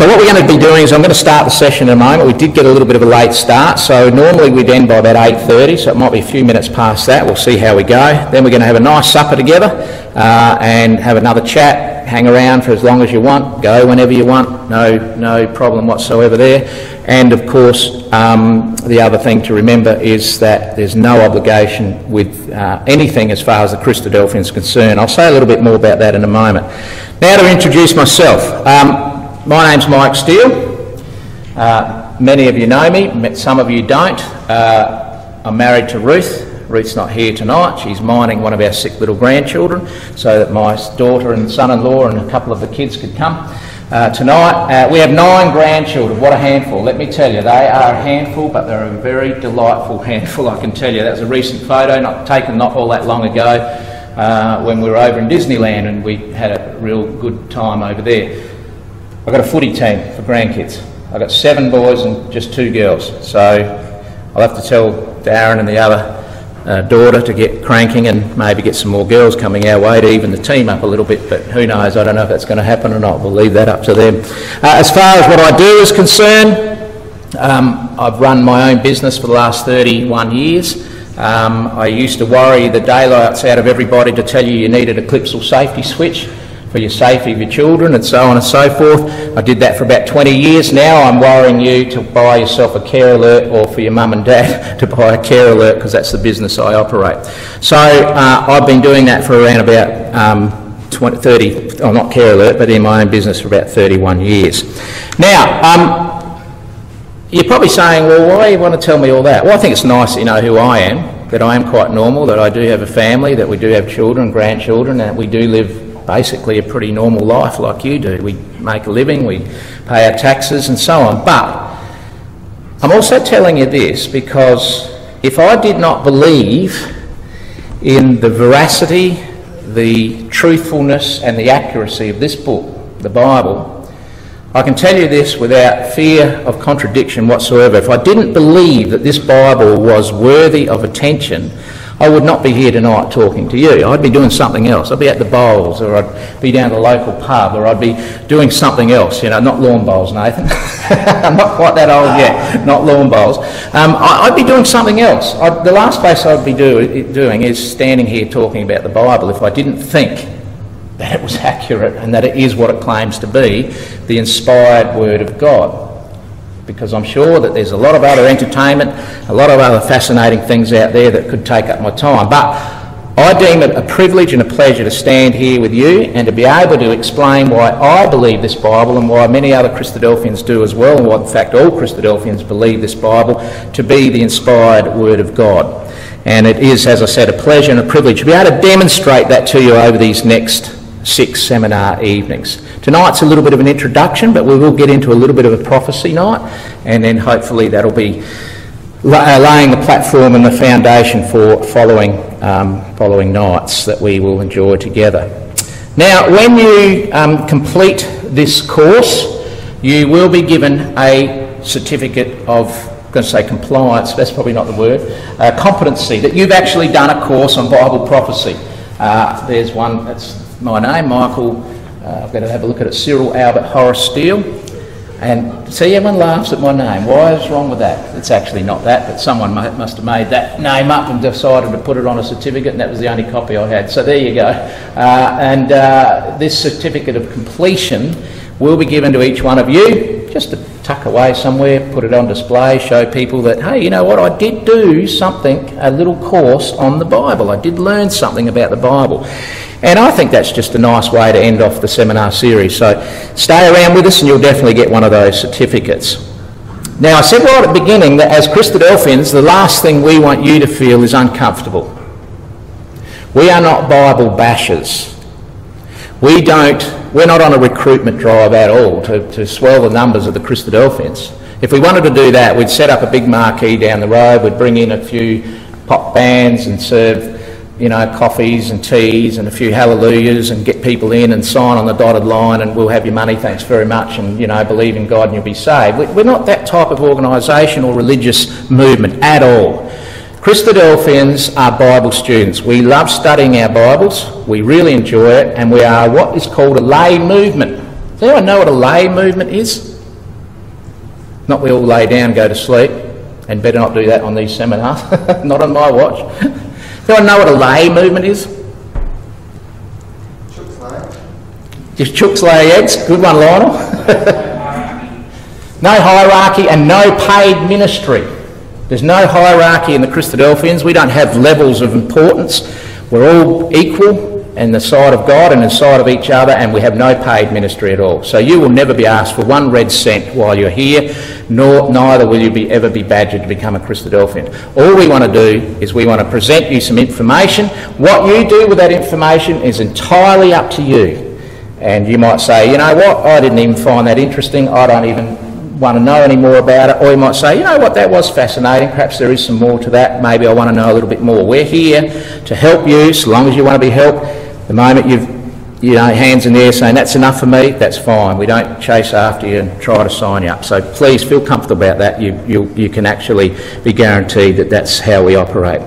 So what we're going to be doing is I'm going to start the session in a moment. We did get a little bit of a late start, so normally we'd end by about 8:30, so it might be a few minutes past that. We'll see how we go. Then we're going to have a nice supper together and have another chat, hang around for as long as you want, go whenever you want, no problem whatsoever there. And of course, the other thing to remember is that there's no obligation with anything as far as the Christadelphians is concerned. I'll say a little bit more about that in a moment. Now to introduce myself. My name's Mike Steele. Many of you know me, some of you don't. I'm married to Ruth. Ruth's not here tonight. She's minding one of our sick little grandchildren so that my daughter and son-in-law and a couple of the kids could come tonight. We have 9 grandchildren. What a handful. Let me tell you, they are a handful, but they're a very delightful handful, I can tell you. That was a recent photo, not all that long ago, when we were over in Disneyland, and we had a real good time over there. I've got a footy team for grandkids. I've got 7 boys and just 2 girls. So I'll have to tell Darren and the other daughter to get cranking and maybe get some more girls coming our way to even the team up a little bit. But who knows? I don't know if that's going to happen or not. We'll leave that up to them. As far as what I do is concerned, I've run my own business for the last 31 years. I used to worry the daylights out of everybody to tell you you needed a clipsal safety switch for your safety of your children and so on and so forth. I did that for about 20 years now. I'm worrying you to buy yourself a Care Alert, or for your mum and dad to buy a Care Alert, because that's the business I operate. So I've been doing that for around about in my own business for about 31 years. Now, you're probably saying, well, why do you want to tell me all that? Well, I think it's nice that you know who I am, that I am quite normal, that I do have a family, that we do have children, grandchildren, and that we do live basically a pretty normal life like you do. We make a living, we pay our taxes and so on. But I'm also telling you this because if I did not believe in the veracity, the truthfulness and the accuracy of this book, the Bible, I can tell you this without fear of contradiction whatsoever. If I didn't believe that this Bible was worthy of attention, I would not be here tonight talking to you. I'd be doing something else. I'd be at the bowls, or I'd be down the local pub, or I'd be doing something else. You know, not lawn bowls, Nathan. I'm not quite that old yet. Not lawn bowls. I'd be doing something else. The last place I'd be doing is standing here talking about the Bible if I didn't think that it was accurate and that it is what it claims to be, the inspired Word of God. Because I'm sure that there's a lot of other entertainment, a lot of other fascinating things out there that could take up my time. But I deem it a privilege and a pleasure to stand here with you and to be able to explain why I believe this Bible and why many other Christadelphians do as well, and why, in fact, all Christadelphians believe this Bible to be the inspired Word of God. And it is, as I said, a pleasure and a privilege to be able to demonstrate that to you over these next 6 seminar evenings. Tonight's a little bit of an introduction, but we will get into a little bit of a prophecy night, and then hopefully that'll be laying the platform and the foundation for following nights that we will enjoy together. Now, when you complete this course, you will be given a certificate of, I'm going to say compliance, that's probably not the word, competency, that you've actually done a course on Bible prophecy. There's one that's my name, Michael, I've got to have a look at it, Cyril Albert Horace Steele. And see, everyone laughs at my name. Why is wrong with that? It's actually not that, but someone must have made that name up and decided to put it on a certificate, and that was the only copy I had. So there you go. This certificate of completion will be given to each one of you, just to tuck away somewhere, put it on display, show people that, hey, you know what, I did do something, a little course on the Bible. I did learn something about the Bible. And I think that's just a nice way to end off the seminar series. So stay around with us and you'll definitely get one of those certificates. Now, I said right at the beginning that as Christadelphians, the last thing we want you to feel is uncomfortable. We are not Bible bashers. We're not on a recruitment drive at all to swell the numbers of the Christadelphians. If we wanted to do that, we'd set up a big marquee down the road, we'd bring in a few pop bands and serve, you know, coffees and teas and a few hallelujahs and get people in and sign on the dotted line and we'll have your money, thanks very much, and, you know, believe in God and you'll be saved. We're not that type of organisation or religious movement at all. Christadelphians are Bible students. We love studying our Bibles, we really enjoy it, and we are what is called a lay movement. Does anyone know what a lay movement is? Not we all lay down, go to sleep, and better not do that on these seminars. Not on my watch. Does anyone know what a lay movement is? Chooks lay. Just chooks lay eggs. Good one, Lionel. No hierarchy and no paid ministry. There's no hierarchy in the Christadelphians. We don't have levels of importance. We're all equal in the sight of God and in the sight of each other, and we have no paid ministry at all. So you will never be asked for one red cent while you're here, nor neither will you ever be badgered to become a Christadelphian. All we want to do is we want to present you some information. What you do with that information is entirely up to you. And you might say, you know what, I didn't even find that interesting. I don't even want to know any more about it. Or you might say, you know what, that was fascinating, perhaps there is some more to that, maybe I want to know a little bit more. We're here to help you, so long as you want to be helped. The moment you've, you know, hands in the air saying that's enough for me, that's fine. We don't chase after you and try to sign you up, so please feel comfortable about that. You can actually be guaranteed that that's how we operate.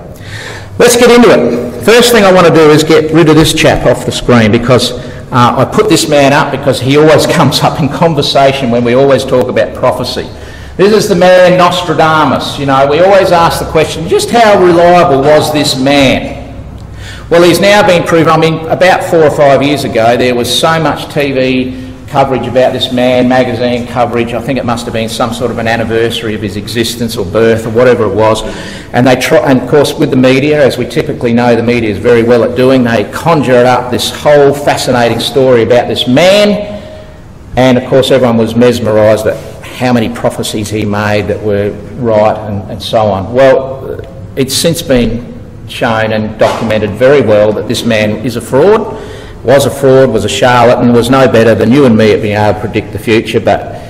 Let's get into it. First thing I want to do is get rid of this chap off the screen, because I put this man up because he always comes up in conversation when we always talk about prophecy. This is the man Nostradamus. You know, we always ask the question, just how reliable was this man? Well, he's now been proven. I mean, about 4 or 5 years ago, there was so much TV coverage about this man, magazine coverage. I think it must have been some sort of an anniversary of his existence or birth or whatever it was. And they try, and of course with the media, as we typically know the media is very well at doing, they conjure up this whole fascinating story about this man. And of course everyone was mesmerised at how many prophecies he made that were right and so on. Well, it's since been shown and documented very well that this man is a fraud, was a fraud, was a charlatan, was no better than you and me at being able to predict the future. But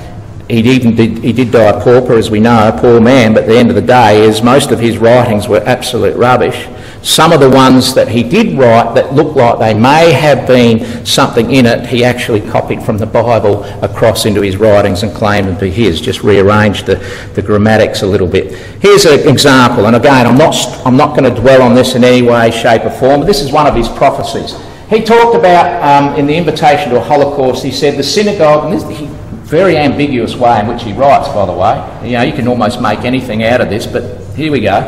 he did die a pauper, as we know, a poor man, but at the end of the day is most of his writings were absolute rubbish. Some of the ones that he did write that looked like they may have been something in it, he actually copied from the Bible across into his writings and claimed them to be his, just rearranged the grammatics a little bit. Here's an example, and again, I'm not going to dwell on this in any way, shape or form, but this is one of his prophecies. He talked about, in the invitation to a Holocaust, he said the synagogue, and this, very ambiguous way in which he writes, by the way. You know, you can almost make anything out of this, but here we go.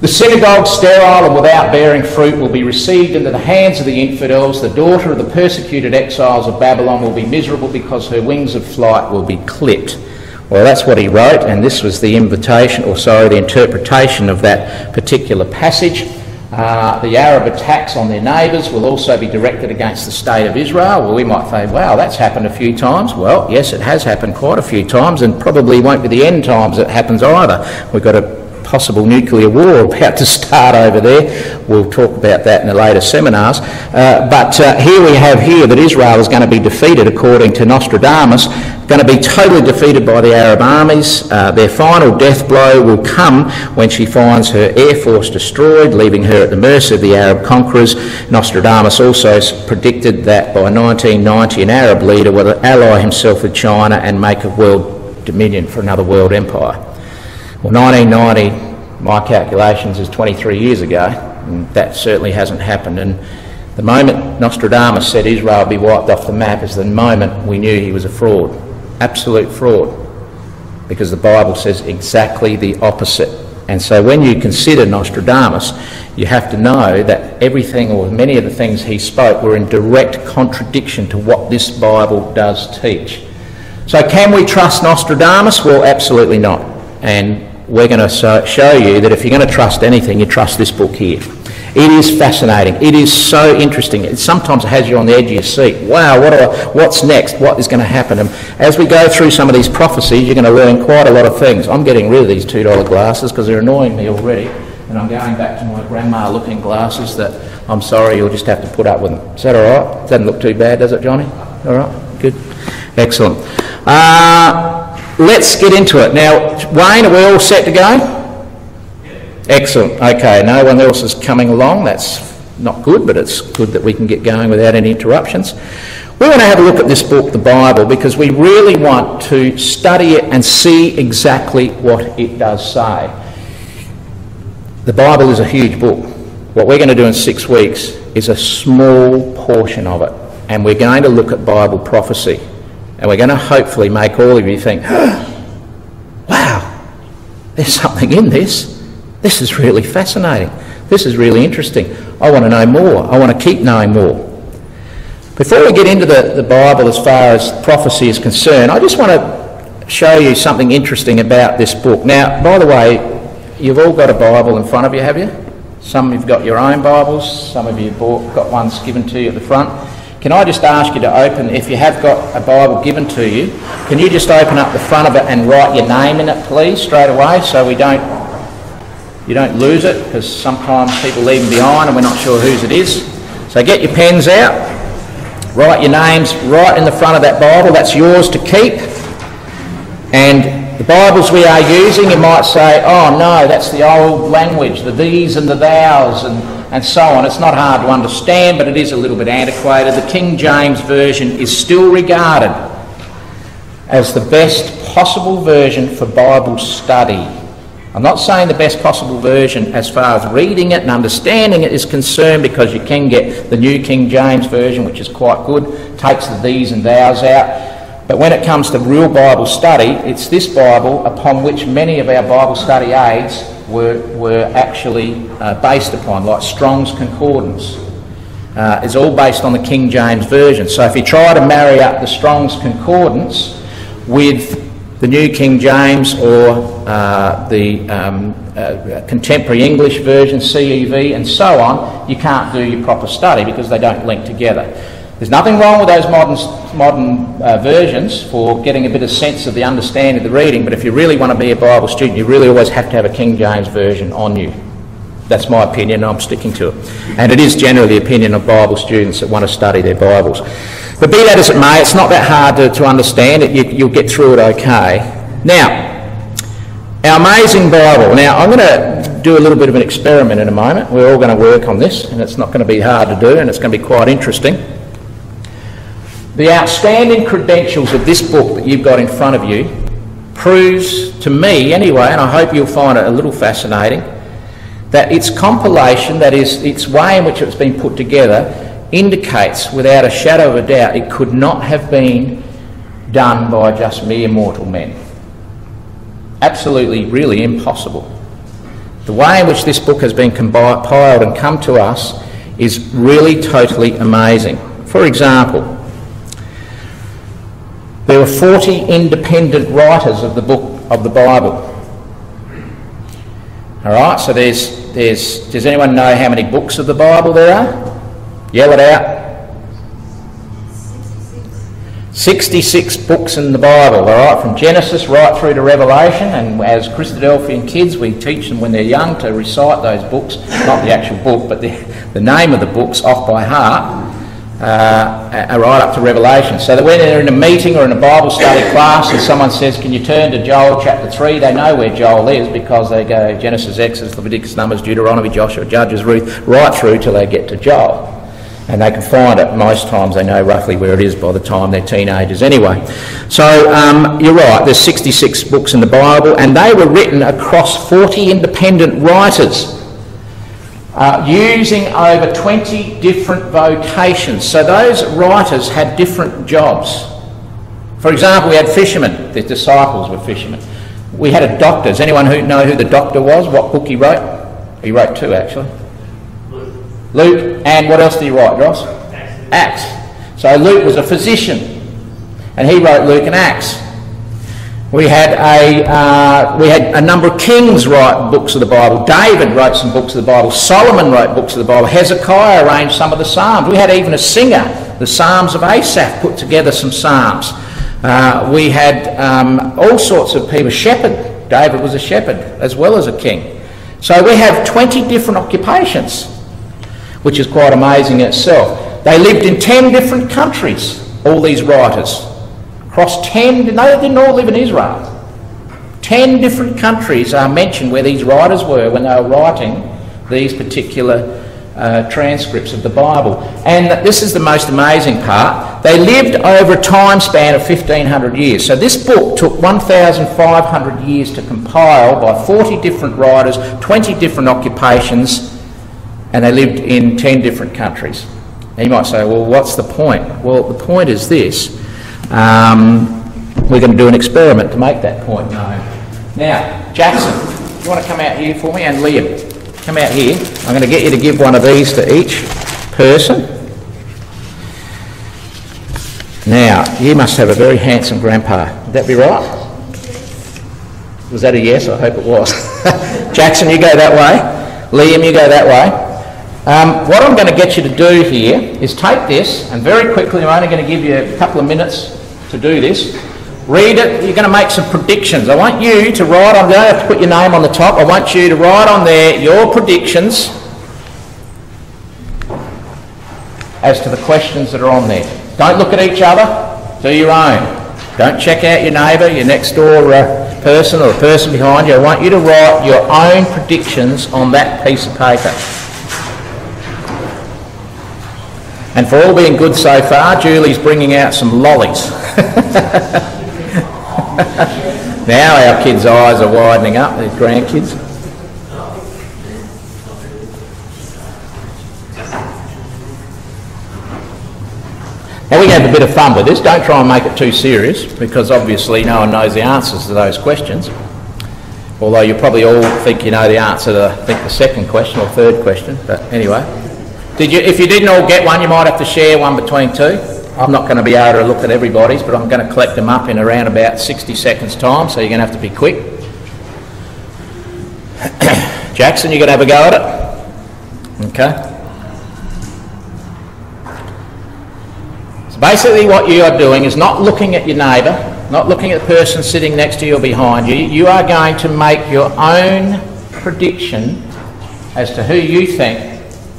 The synagogue, sterile and without bearing fruit, will be received into the hands of the infidels. The daughter of the persecuted exiles of Babylon will be miserable because her wings of flight will be clipped. Well, that's what he wrote, and this was the invitation, or sorry, the interpretation of that particular passage. The Arab attacks on their neighbours will also be directed against the state of Israel. Well, we might say, wow, that's happened a few times. Well, yes, it has happened quite a few times, and probably won't be the end times it happens either. We've got a possible nuclear war about to start over there. We'll talk about that in the later seminars. But here we have here that Israel is going to be defeated, according to Nostradamus, going to be totally defeated by the Arab armies. Their final death blow will come when she finds her air force destroyed, leaving her at the mercy of the Arab conquerors. Nostradamus also predicted that by 1990 an Arab leader would ally himself with China and make a world dominion for another world empire. Well, 1990, my calculations, is 23 years ago, and that certainly hasn't happened. And the moment Nostradamus said Israel would be wiped off the map is the moment we knew he was a fraud. Absolute fraud, because the Bible says exactly the opposite. And so when you consider Nostradamus, you have to know that everything, or many of the things he spoke, were in direct contradiction to what this Bible does teach. So can we trust Nostradamus? Well, absolutely not. And we're going to show you that if you're going to trust anything, you trust this book here. It is fascinating. It is so interesting. It sometimes has you on the edge of your seat. Wow, what's next? What is going to happen? And as we go through some of these prophecies, you're going to learn quite a lot of things. I'm getting rid of these $2 glasses because they're annoying me already. And I'm going back to my grandma-looking glasses that, I'm sorry, you'll just have to put up with them. Is that all right? Doesn't look too bad, does it, Johnny? All right? Good. Excellent. Let's get into it. Now, Wayne, are we all set to go? Excellent. Okay, no one else is coming along. That's not good, but it's good that we can get going without any interruptions. We want to have a look at this book, the Bible, because we really want to study it and see exactly what it does say. The Bible is a huge book. What we're going to do in 6 weeks is a small portion of it, and we're going to look at Bible prophecy. And we're going to hopefully make all of you think, oh, wow, there's something in this. This is really fascinating. This is really interesting. I want to know more. I want to keep knowing more. Before we get into the Bible as far as prophecy is concerned, I just want to show you something interesting about this book. Now, by the way, you've all got a Bible in front of you, have you? Some of you've got your own Bibles. Some of you got ones given to you at the front. Can I just ask you to open, if you have got a Bible given to you, can you just open up the front of it and write your name in it, please, straight away, so you don't lose it, because sometimes people leave them behind and we're not sure whose it is. So get your pens out, write your names right in the front of that Bible. That's yours to keep. And the Bibles we are using, you might say, oh no, that's the old language, the these and the thous and so on. It's not hard to understand, but it is a little bit antiquated. The King James Version is still regarded as the best possible version for Bible study. I'm not saying the best possible version as far as reading it and understanding it is concerned, because you can get the New King James Version, which is quite good, takes the these and thous out. But when it comes to real Bible study, it's this Bible upon which many of our Bible study aids were actually based upon, like Strong's Concordance. It's all based on the King James Version. So if you try to marry up the Strong's Concordance with the New King James or the Contemporary English Version, CEV, and so on, you can't do your proper study because they don't link together. There's nothing wrong with those modern versions for getting a bit of sense of the understanding of the reading, but if you really want to be a Bible student, you really always have to have a King James Version on you. That's my opinion, and I'm sticking to it. And it is generally the opinion of Bible students that want to study their Bibles. But be that as it may, it's not that hard to understand it. You'll get through it okay. Now, our amazing Bible. Now, I'm going to do a little bit of an experiment in a moment. We're all going to work on this, and it's not going to be hard to do, and it's going to be quite interesting. The outstanding credentials of this book that you've got in front of you proves, to me anyway, and I hope you'll find it a little fascinating, that its compilation, that is, its way in which it's been put together, indicates without a shadow of a doubt it could not have been done by just mere mortal men. Absolutely, really impossible. The way in which this book has been compiled and come to us is really totally amazing. For example, there were 40 independent writers of the book of the Bible. All right, so does anyone know how many books of the Bible there are? Yell it out. 66 books in the Bible, all right, from Genesis right through to Revelation. And as Christadelphian kids, we teach them when they're young to recite those books, not the actual book, but the name of the books off by heart, right up to Revelation. So that when they're in a meeting or in a Bible study class and someone says, can you turn to Joel chapter 3, they know where Joel is because they go Genesis, Exodus, Leviticus, Numbers, Deuteronomy, Joshua, Judges, Ruth, right through till they get to Joel. And they can find it. Most times they know roughly where it is by the time they're teenagers anyway. So you're right, there's 66 books in the Bible, and they were written across 40 independent writers, using over 20 different vocations. So those writers had different jobs. For example, we had fishermen. The disciples were fishermen. We had a doctor. Does anyone know who the doctor was, what book he wrote? He wrote two, actually. Luke. And what else did he write, Ross? Acts. So Luke was a physician, and he wrote Luke and Acts. We had a number of kings write books of the Bible. David wrote some books of the Bible. Solomon wrote books of the Bible. Hezekiah arranged some of the Psalms. We had even a singer, the Psalms of Asaph, put together some Psalms. We had all sorts of people. Shepherd. David was a shepherd as well as a king. So we have 20 different occupations, which is quite amazing in itself. They lived in 10 different countries, all these writers. Across 10, no, they didn't all live in Israel. 10 different countries are mentioned where these writers were when they were writing these particular transcripts of the Bible. And this is the most amazing part. They lived over a time span of 1,500 years. So this book took 1,500 years to compile by 40 different writers, 20 different occupations, and they lived in 10 different countries. And you might say, well, what's the point? Well, the point is this. We're going to do an experiment to make that point known. Now, Jackson, do you want to come out here for me? And Liam, come out here. I'm going to get you to give one of these to each person. Now, you must have a very handsome grandpa. Would that be right? Was that a yes? I hope it was. Jackson, you go that way. Liam, you go that way. What I'm going to get you to do here is take this, and very quickly, I'm only going to give you a couple of minutes to do this. Read it. You're going to make some predictions. I want you to write on there. I have to put your name on the top. I want you to write on there your predictions as to the questions that are on there. Don't look at each other. Do your own. Don't check out your neighbour, your next door person, or the person behind you. I want you to write your own predictions on that piece of paper. And for all being good so far, Julie's bringing out some lollies. Now our kids' eyes are widening up, their grandkids. Now we can have a bit of fun with this. Don't try and make it too serious, because obviously no one knows the answers to those questions. Although you probably all think you know the answer to, I think, the second question or third question. But anyway. If you didn't all get one, you might have to share one between two. I'm not going to be able to look at everybody's, but I'm going to collect them up in around about 60 seconds time, so you're going to have to be quick. Jackson, you're going to have a go at it? Okay. So basically what you are doing is not looking at your neighbour, not looking at the person sitting next to you or behind you. You are going to make your own prediction as to who you think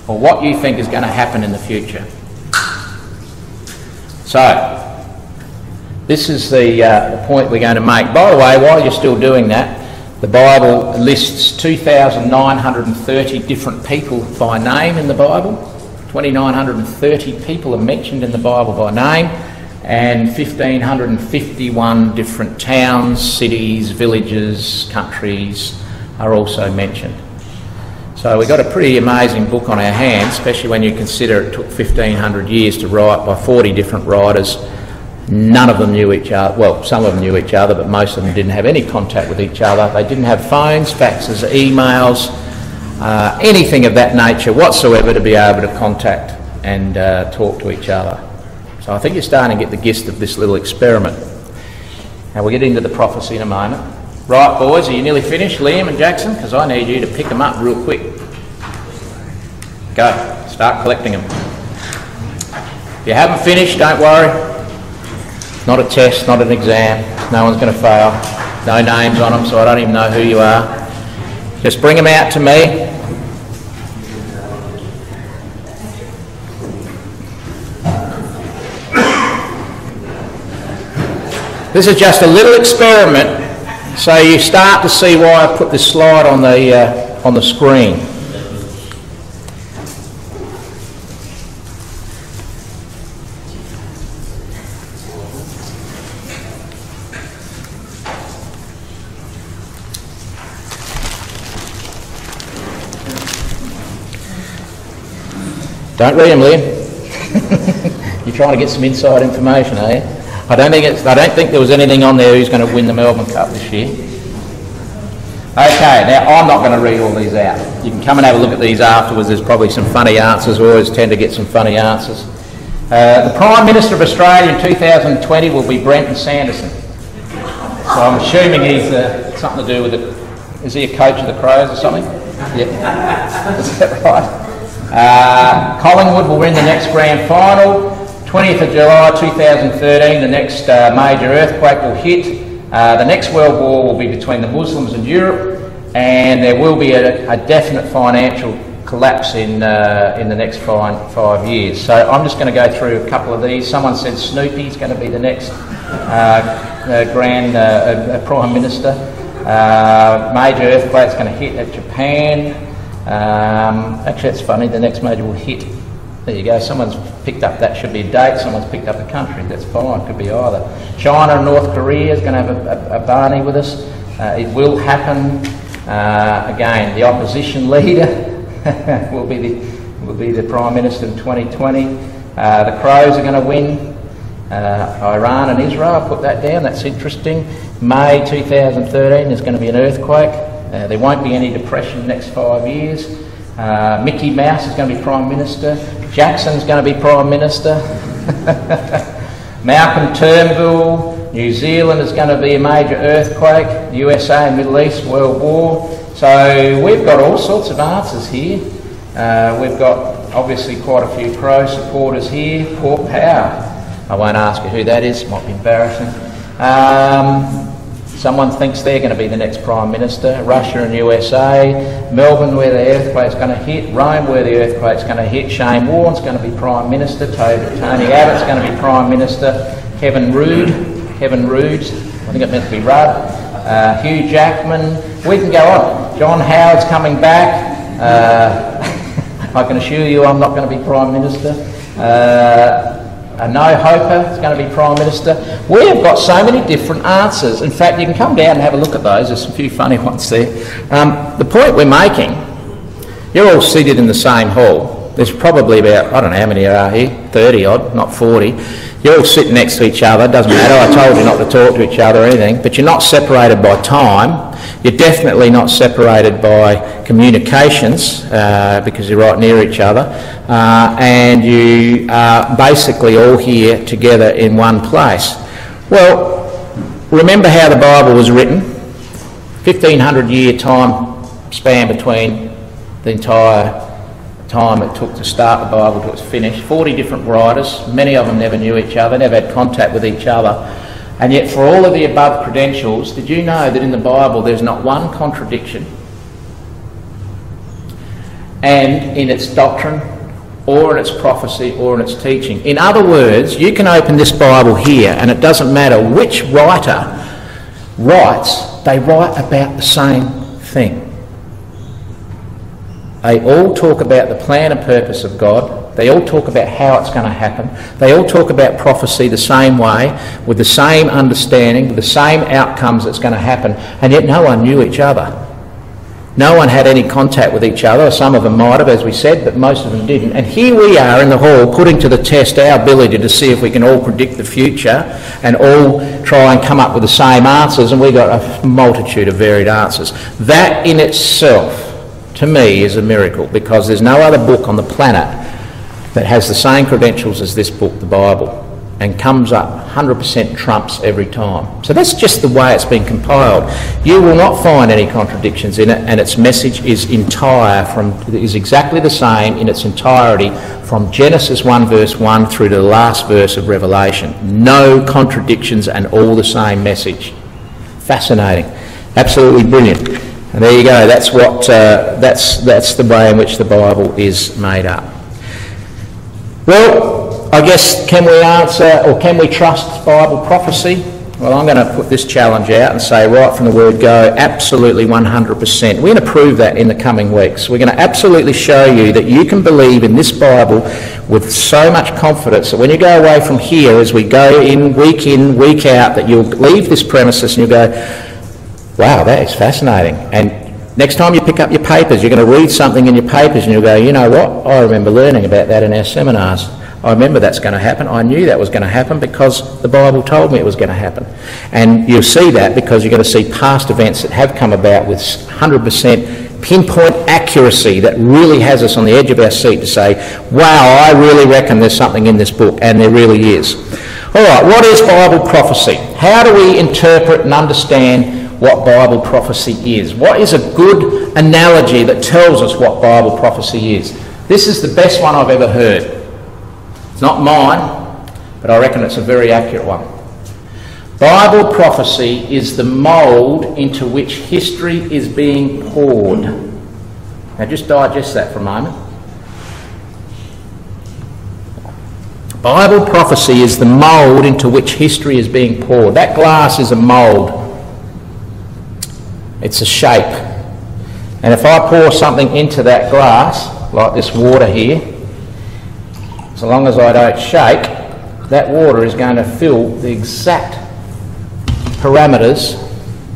or what you think is going to happen in the future. So, this is the point we're going to make. By the way, while you're still doing that, the Bible lists 2,930 different people by name in the Bible. 2,930 people are mentioned in the Bible by name, and 1,551 different towns, cities, villages, countries are also mentioned. So we've got a pretty amazing book on our hands, especially when you consider it took 1,500 years to write by 40 different writers. None of them knew each other. Well, some of them knew each other, but most of them didn't have any contact with each other. They didn't have phones, faxes, emails, anything of that nature whatsoever to be able to contact and talk to each other. So I think you're starting to get the gist of this little experiment. Now we'll get into the prophecy in a moment. Right, boys, are you nearly finished, Liam and Jackson? Because I need you to pick them up real quick. Go, start collecting them. If you haven't finished, don't worry. Not a test, not an exam. No one's going to fail. No names on them, so I don't even know who you are. Just bring them out to me. This is just a little experiment, so you start to see why I put this slide on the screen. Don't read them, Liam. You're trying to get some inside information, are you? I don't think there was anything on there who's going to win the Melbourne Cup this year. Okay, now I'm not going to read all these out. You can come and have a look at these afterwards. There's probably some funny answers. We always tend to get some funny answers. The Prime Minister of Australia in 2020 will be Brenton Sanderson. So I'm assuming he's something to do with it. Is he a coach of the Crows or something? Yeah. Is that right? Collingwood will win the next grand final. 20th of July 2013, the next major earthquake will hit. The next world war will be between the Muslims and Europe, and there will be a definite financial collapse in the next five years. So I'm just going to go through a couple of these. Someone said Snoopy's going to be the next Prime Minister. Major earthquake's going to hit at Japan. Actually, it's funny, the next major will hit. There you go, someone's picked up, that should be a date, someone's picked up a country, that's fine, could be either. China and North Korea is going to have a Barney with us. It will happen. Again, the opposition leader will be the Prime Minister in 2020. The Crows are going to win. Iran and Israel. Put that down, that's interesting. May 2013 there's going to be an earthquake. There won't be any depression in the next 5 years. Mickey Mouse is going to be Prime Minister. Jackson's going to be Prime Minister. Malcolm Turnbull. New Zealand is going to be a major earthquake. USA, Middle East, World War. So we've got all sorts of answers here. We've got obviously quite a few pro supporters here. Poor power. I won't ask you who that is, might be embarrassing. Someone thinks they're going to be the next Prime Minister. Russia and USA. Melbourne, where the earthquake's going to hit. Rome, where the earthquake's going to hit. Shane Warne's going to be Prime Minister. Tony Abbott's going to be Prime Minister. Kevin Rudd, I think it meant to be Rudd. Hugh Jackman. We can go on. John Howard's coming back. I can assure you I'm not going to be Prime Minister. A no-hoper is going to be Prime Minister. We have got so many different answers. In fact, you can come down and have a look at those. There's a few funny ones there. The point we're making, you're all seated in the same hall. There's probably about, I don't know how many there are here, 30-odd, not 40. You're all sitting next to each other. It doesn't matter. I told you not to talk to each other or anything. But you're not separated by time. You're definitely not separated by communications because you're right near each other, and you are basically all here together in one place. Well, remember how the Bible was written? 1500 year time span between the entire time it took to start the Bible to its finish. 40 different writers, many of them never knew each other, never had contact with each other. And yet for all of the above credentials, did you know that in the Bible there's not one contradiction? And in its doctrine, or in its prophecy, or in its teaching. In other words, you can open this Bible here and it doesn't matter which writer writes, they write about the same thing. They all talk about the plan and purpose of God. They all talk about how it's going to happen. They all talk about prophecy the same way, with the same understanding, with the same outcomes that's going to happen. And yet no one knew each other. No one had any contact with each other. Some of them might have, as we said, but most of them didn't. And here we are in the hall putting to the test our ability to see if we can all predict the future and all try and come up with the same answers. And we've got a multitude of varied answers. That in itself, to me, is a miracle, because there's no other book on the planet that has the same credentials as this book, the Bible, and comes up 100% trumps every time. So that's just the way it's been compiled. You will not find any contradictions in it, and its message is exactly the same in its entirety from Genesis 1 verse 1 through to the last verse of Revelation. No contradictions and all the same message. Fascinating. Absolutely brilliant. And there you go. That's what that's the way in which the Bible is made up. Well, I guess, can we answer, or can we trust Bible prophecy? Well, I'm going to put this challenge out and say right from the word go, absolutely 100%. We're going to prove that in the coming weeks. We're going to absolutely show you that you can believe in this Bible with so much confidence that when you go away from here, as we go in, week out, that you'll leave this premises and you'll go, wow, that is fascinating. And next time you pick up your papers, you're going to read something in your papers and you'll go, you know what, I remember learning about that in our seminars. I remember that's going to happen. I knew that was going to happen because the Bible told me it was going to happen. And you'll see that because you're going to see past events that have come about with 100% pinpoint accuracy that really has us on the edge of our seat to say, wow, I really reckon there's something in this book, and there really is. All right, what is Bible prophecy? How do we interpret and understand what Bible prophecy is? What is a good analogy that tells us what Bible prophecy is? This is the best one I've ever heard. It's not mine, but I reckon it's a very accurate one. Bible prophecy is the mould into which history is being poured. Now just digest that for a moment. Bible prophecy is the mould into which history is being poured. That glass is a mould. It's a shape. And if I pour something into that glass, like this water here, so long as I don't shake, that water is going to fill the exact parameters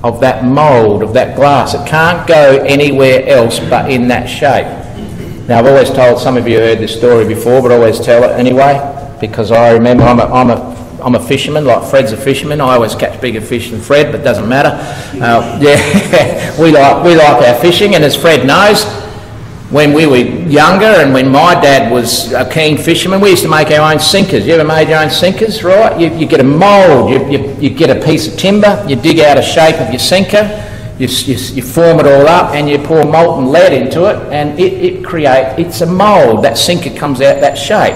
of that mould, of that glass. It can't go anywhere else but in that shape. Now, I've always told, some of you heard this story before, but I always tell it anyway, because I remember, I'm a I'm a fisherman, like Fred's a fisherman. I always catch bigger fish than Fred, but it doesn't matter. Yeah, we like our fishing, and as Fred knows, when we were younger and when my dad was a keen fisherman, we used to make our own sinkers. You ever made your own sinkers, right? You get a mould, you get a piece of timber, you dig out a shape of your sinker, you form it all up and you pour molten lead into it, and it's a mould. That sinker comes out that shape.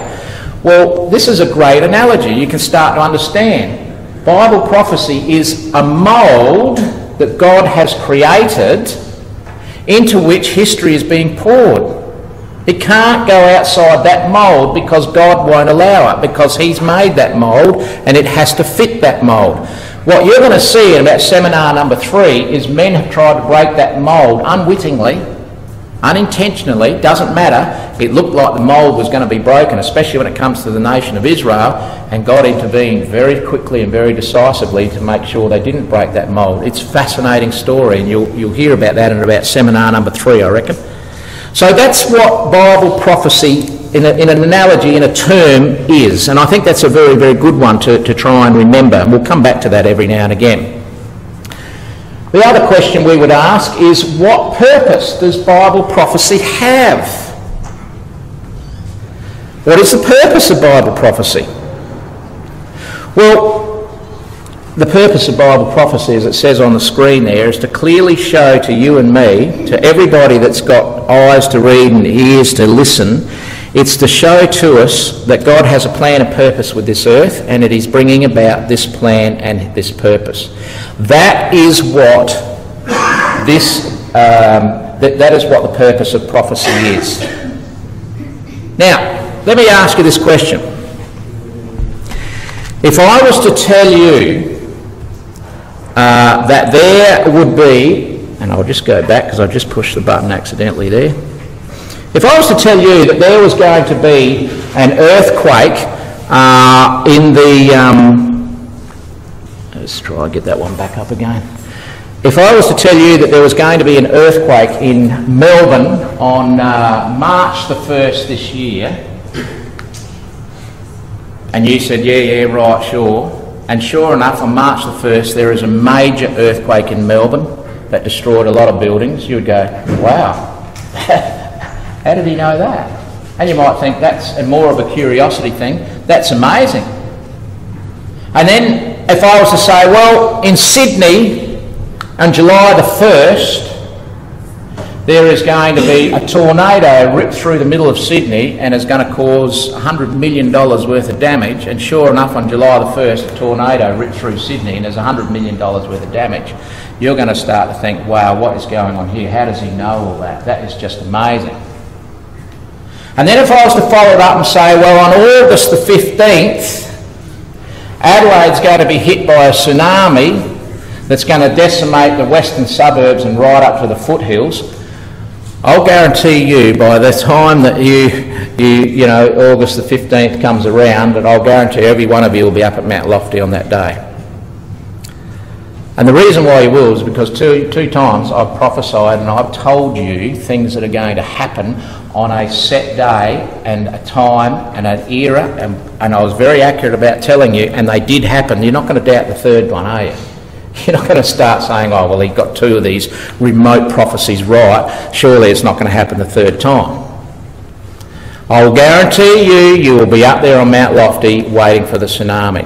Well, this is a great analogy. You can start to understand. Bible prophecy is a mould that God has created into which history is being poured. It can't go outside that mould because God won't allow it, because he's made that mould and it has to fit that mould. What you're going to see in about seminar number 3 is men have tried to break that mould unwittingly, unintentionally, doesn't matter. It looked like the mould was going to be broken, especially when it comes to the nation of Israel, and God intervened very quickly and very decisively to make sure they didn't break that mould. It's a fascinating story, and you'll hear about that in about seminar number 3, I reckon. So that's what Bible prophecy in an analogy, in a term, is, and I think that's a very, very good one to try and remember, and we'll come back to that every now and again. The other question we would ask is, what purpose does Bible prophecy have? What is the purpose of Bible prophecy? Well, the purpose of Bible prophecy, as it says on the screen there, is to clearly show to you and me, to everybody that's got eyes to read and ears to listen, it's to show to us that God has a plan and purpose with this earth, and it is bringing about this plan and this purpose. That is what that is what the purpose of prophecy is. Now, let me ask you this question. If I was to tell you that there would be, and I'll just go back because I just pushed the button accidentally there. If I was to tell you that there was going to be an earthquake in the... let's try and get that one back up again. If I was to tell you that there was going to be an earthquake in Melbourne on March the 1st this year, and you said, yeah, right, sure, and sure enough, on March the 1st, there is a major earthquake in Melbourne that destroyed a lot of buildings, you would go, wow. How did he know that? And you might think that's more of a curiosity thing. That's amazing. And then if I was to say, well, in Sydney on July the 1st, there is going to be a tornado ripped through the middle of Sydney and is going to cause $100 million worth of damage. And sure enough, on July the 1st, a tornado ripped through Sydney and there's $100 million worth of damage. You're going to start to think, wow, what is going on here? How does he know all that? That is just amazing. And then if I was to follow it up and say, well, on August the 15th, Adelaide's going to be hit by a tsunami that's going to decimate the western suburbs and right up to the foothills, I'll guarantee you by the time that you know, August the 15th comes around, that I'll guarantee every one of you will be up at Mount Lofty on that day. And the reason why you will is because two times I've prophesied and I've told you things that are going to happen on a set day and a time and an era, and I was very accurate about telling you, and they did happen. You're not going to doubt the third one, are you? You're not going to start saying, oh, well, he got two of these remote prophecies right. Surely it's not going to happen the third time. I'll guarantee you will be up there on Mount Lofty waiting for the tsunami.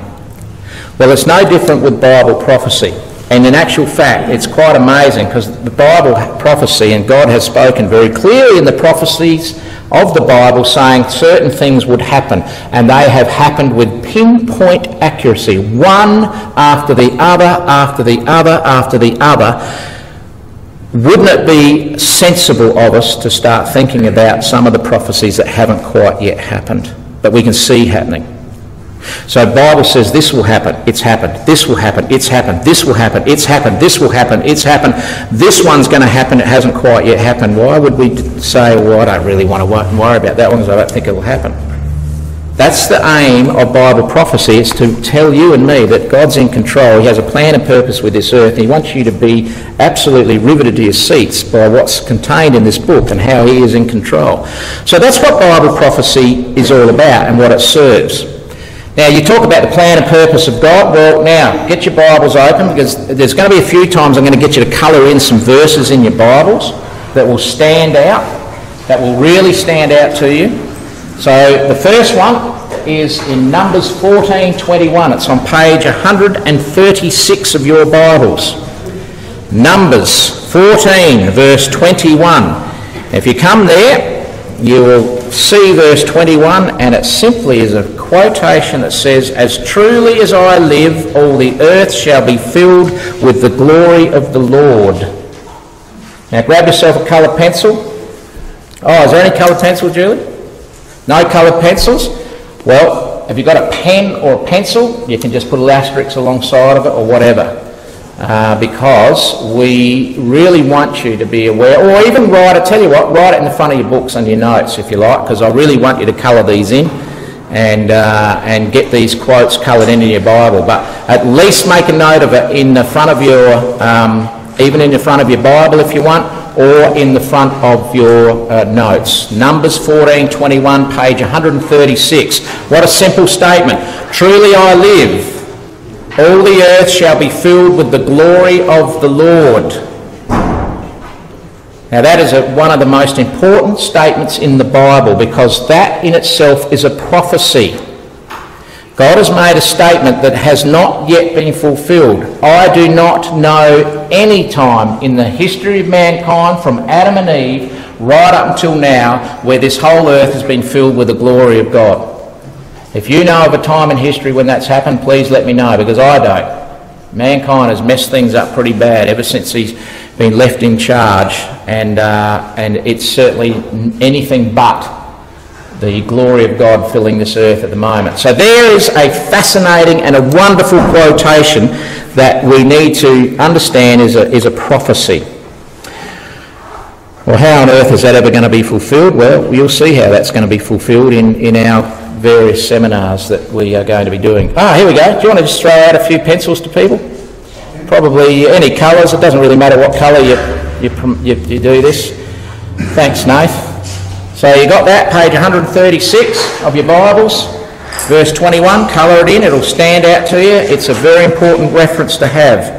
Well, it's no different with Bible prophecy. And in actual fact, it's quite amazing because the Bible prophecy, and God has spoken very clearly in the prophecies of the Bible saying certain things would happen, and they have happened with pinpoint accuracy, one after the other, after the other, after the other. Wouldn't it be sensible of us to start thinking about some of the prophecies that haven't quite yet happened, that we can see happening? So the Bible says this will happen, it's happened, this will happen, it's happened, this will happen, it's happened, this will happen, it's happened, this one's going to happen, it hasn't quite yet happened. Why would we say, well, I don't really want to worry about that one because I don't think it will happen? That's the aim of Bible prophecy, is to tell you and me that God's in control, he has a plan and purpose with this earth, and he wants you to be absolutely riveted to your seats by what's contained in this book and how he is in control. So that's what Bible prophecy is all about and what it serves. Now, you talk about the plan and purpose of God. Well, now, get your Bibles open, because there's going to be a few times I'm going to get you to colour in some verses in your Bibles that will stand out, that will really stand out to you. So, the first one is in Numbers 14:21. It's on page 136 of your Bibles. Numbers 14, verse 21. If you come there, you will see verse 21, and it simply is a quotation that says, "As truly as I live, all the earth shall be filled with the glory of the Lord." Now grab yourself a coloured pencil. Oh, is there any coloured pencil, Julie? No coloured pencils? Well, if you've got a pen or a pencil, you can just put an asterisk alongside of it or whatever. Because we really want you to be aware, or even write it in the front of your books and your notes if you like, because I really want you to colour these in and get these quotes coloured into your Bible. But at least make a note of it in the front of your, even in the front of your Bible if you want, or in the front of your notes. Numbers 14:21, page 136. What a simple statement. Truly I live. All the earth shall be filled with the glory of the Lord. Now that is one of the most important statements in the Bible, because that in itself is a prophecy. God has made a statement that has not yet been fulfilled. I do not know any time in the history of mankind, from Adam and Eve right up until now, where this whole earth has been filled with the glory of God. If you know of a time in history when that's happened, please let me know, because I don't. Mankind has messed things up pretty bad ever since he's been left in charge, and it's certainly anything but the glory of God filling this earth at the moment. So there is a fascinating and a wonderful quotation that we need to understand is a prophecy. Well, how on earth is that ever going to be fulfilled? Well, you'll see how that's going to be fulfilled in our various seminars that we are going to be doing. Here we go. Do you want to just throw out a few pencils to people? Probably any colours. It doesn't really matter what colour you do this. Thanks, Nath. So you got that, page 136 of your Bibles, verse 21. Colour it in. It'll stand out to you. It's a very important reference to have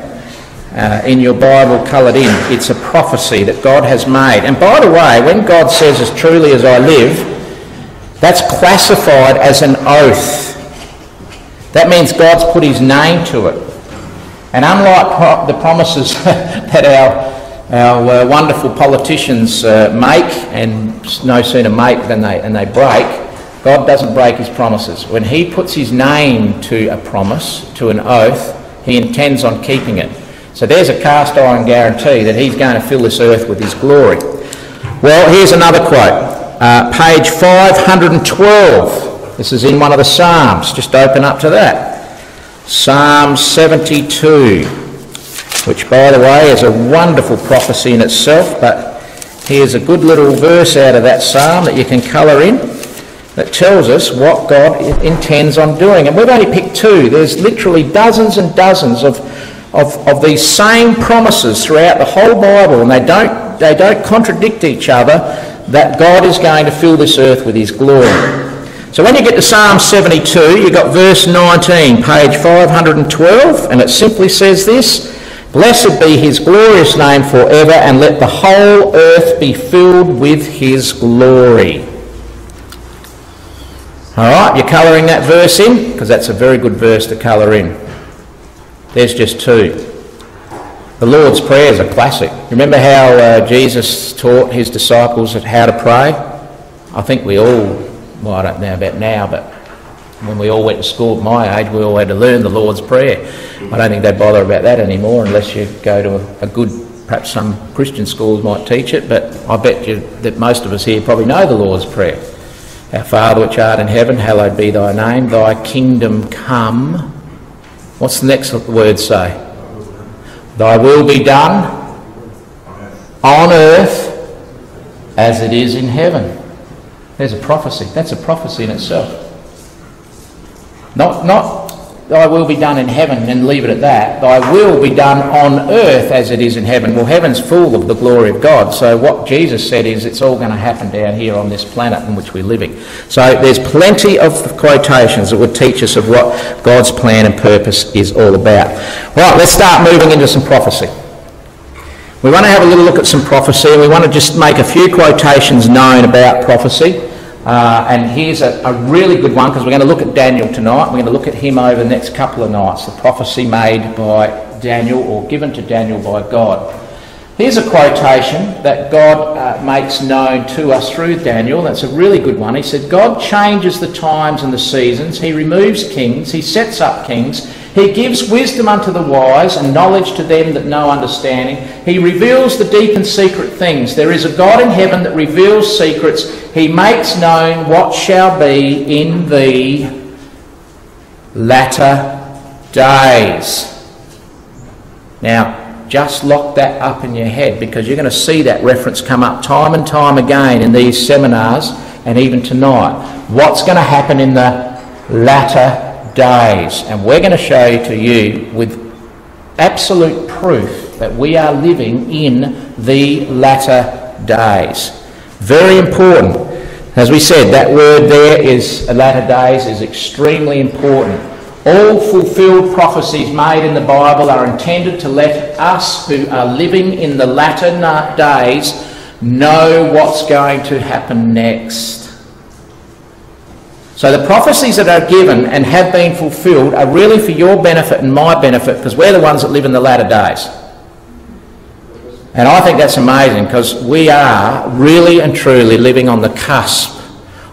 in your Bible coloured in. It's a prophecy that God has made. And by the way, when God says, "As truly as I live," that's classified as an oath. That means God's put his name to it. And unlike the promises that our wonderful politicians make, and no sooner make than they break, God doesn't break his promises. When he puts his name to a promise, to an oath, he intends on keeping it. So there's a cast iron guarantee that he's going to fill this earth with his glory. Well, here's another quote. Page 512. This is in one of the Psalms. Just open up to that. Psalm 72, which, by the way, is a wonderful prophecy in itself, but here's a good little verse out of that psalm that you can colour in that tells us what God intends on doing. And we've only picked two. There's literally dozens and dozens of these same promises throughout the whole Bible, and they don't contradict each other, that God is going to fill this earth with his glory. So when you get to Psalm 72, you've got verse 19, page 512, and it simply says this: "Blessed be his glorious name forever, and let the whole earth be filled with his glory." Alright, you're colouring that verse in, because that's a very good verse to colour in. There's just two. The Lord's Prayer is a classic. Remember how Jesus taught his disciples how to pray? I think we all, well, I don't know about now, but when we all went to school at my age, we all had to learn the Lord's Prayer. I don't think they bother about that anymore, unless you go to a good, perhaps some Christian schools might teach it, but I bet you that most of us here probably know the Lord's Prayer. Our Father which art in heaven, hallowed be thy name, thy kingdom come. What's the next word say? Thy will be done on earth as it is in heaven. There's a prophecy. That's a prophecy in itself. Not Thy will be done in heaven, and leave it at that. Thy will be done on earth as it is in heaven. Well, heaven's full of the glory of God. So what Jesus said is it's all going to happen down here on this planet in which we're living. So there's plenty of quotations that would teach us of what God's plan and purpose is all about. Right, let's start moving into some prophecy. We want to have a little look at some prophecy, and we want to just make a few quotations known about prophecy. And here's a really good one, because we're going to look at Daniel tonight. We're going to look at him over the next couple of nights, the prophecy made by Daniel, or given to Daniel by God. Here's a quotation that God makes known to us through Daniel. That's a really good one. He said, God changes the times and the seasons. He removes kings. He sets up kings. He gives wisdom unto the wise and knowledge to them that know understanding. He reveals the deep and secret things. There is a God in heaven that reveals secrets. He makes known what shall be in the latter days. Now, just lock that up in your head, because you're going to see that reference come up time and time again in these seminars and even tonight. What's going to happen in the latter days? And we're going to show to you with absolute proof that we are living in the latter days. Very important. As we said, that word there is, latter days, is extremely important. All fulfilled prophecies made in the Bible are intended to let us who are living in the latter days know what's going to happen next. So the prophecies that are given and have been fulfilled are really for your benefit and my benefit, because we're the ones that live in the latter days. And I think that's amazing, because we are really and truly living on the cusp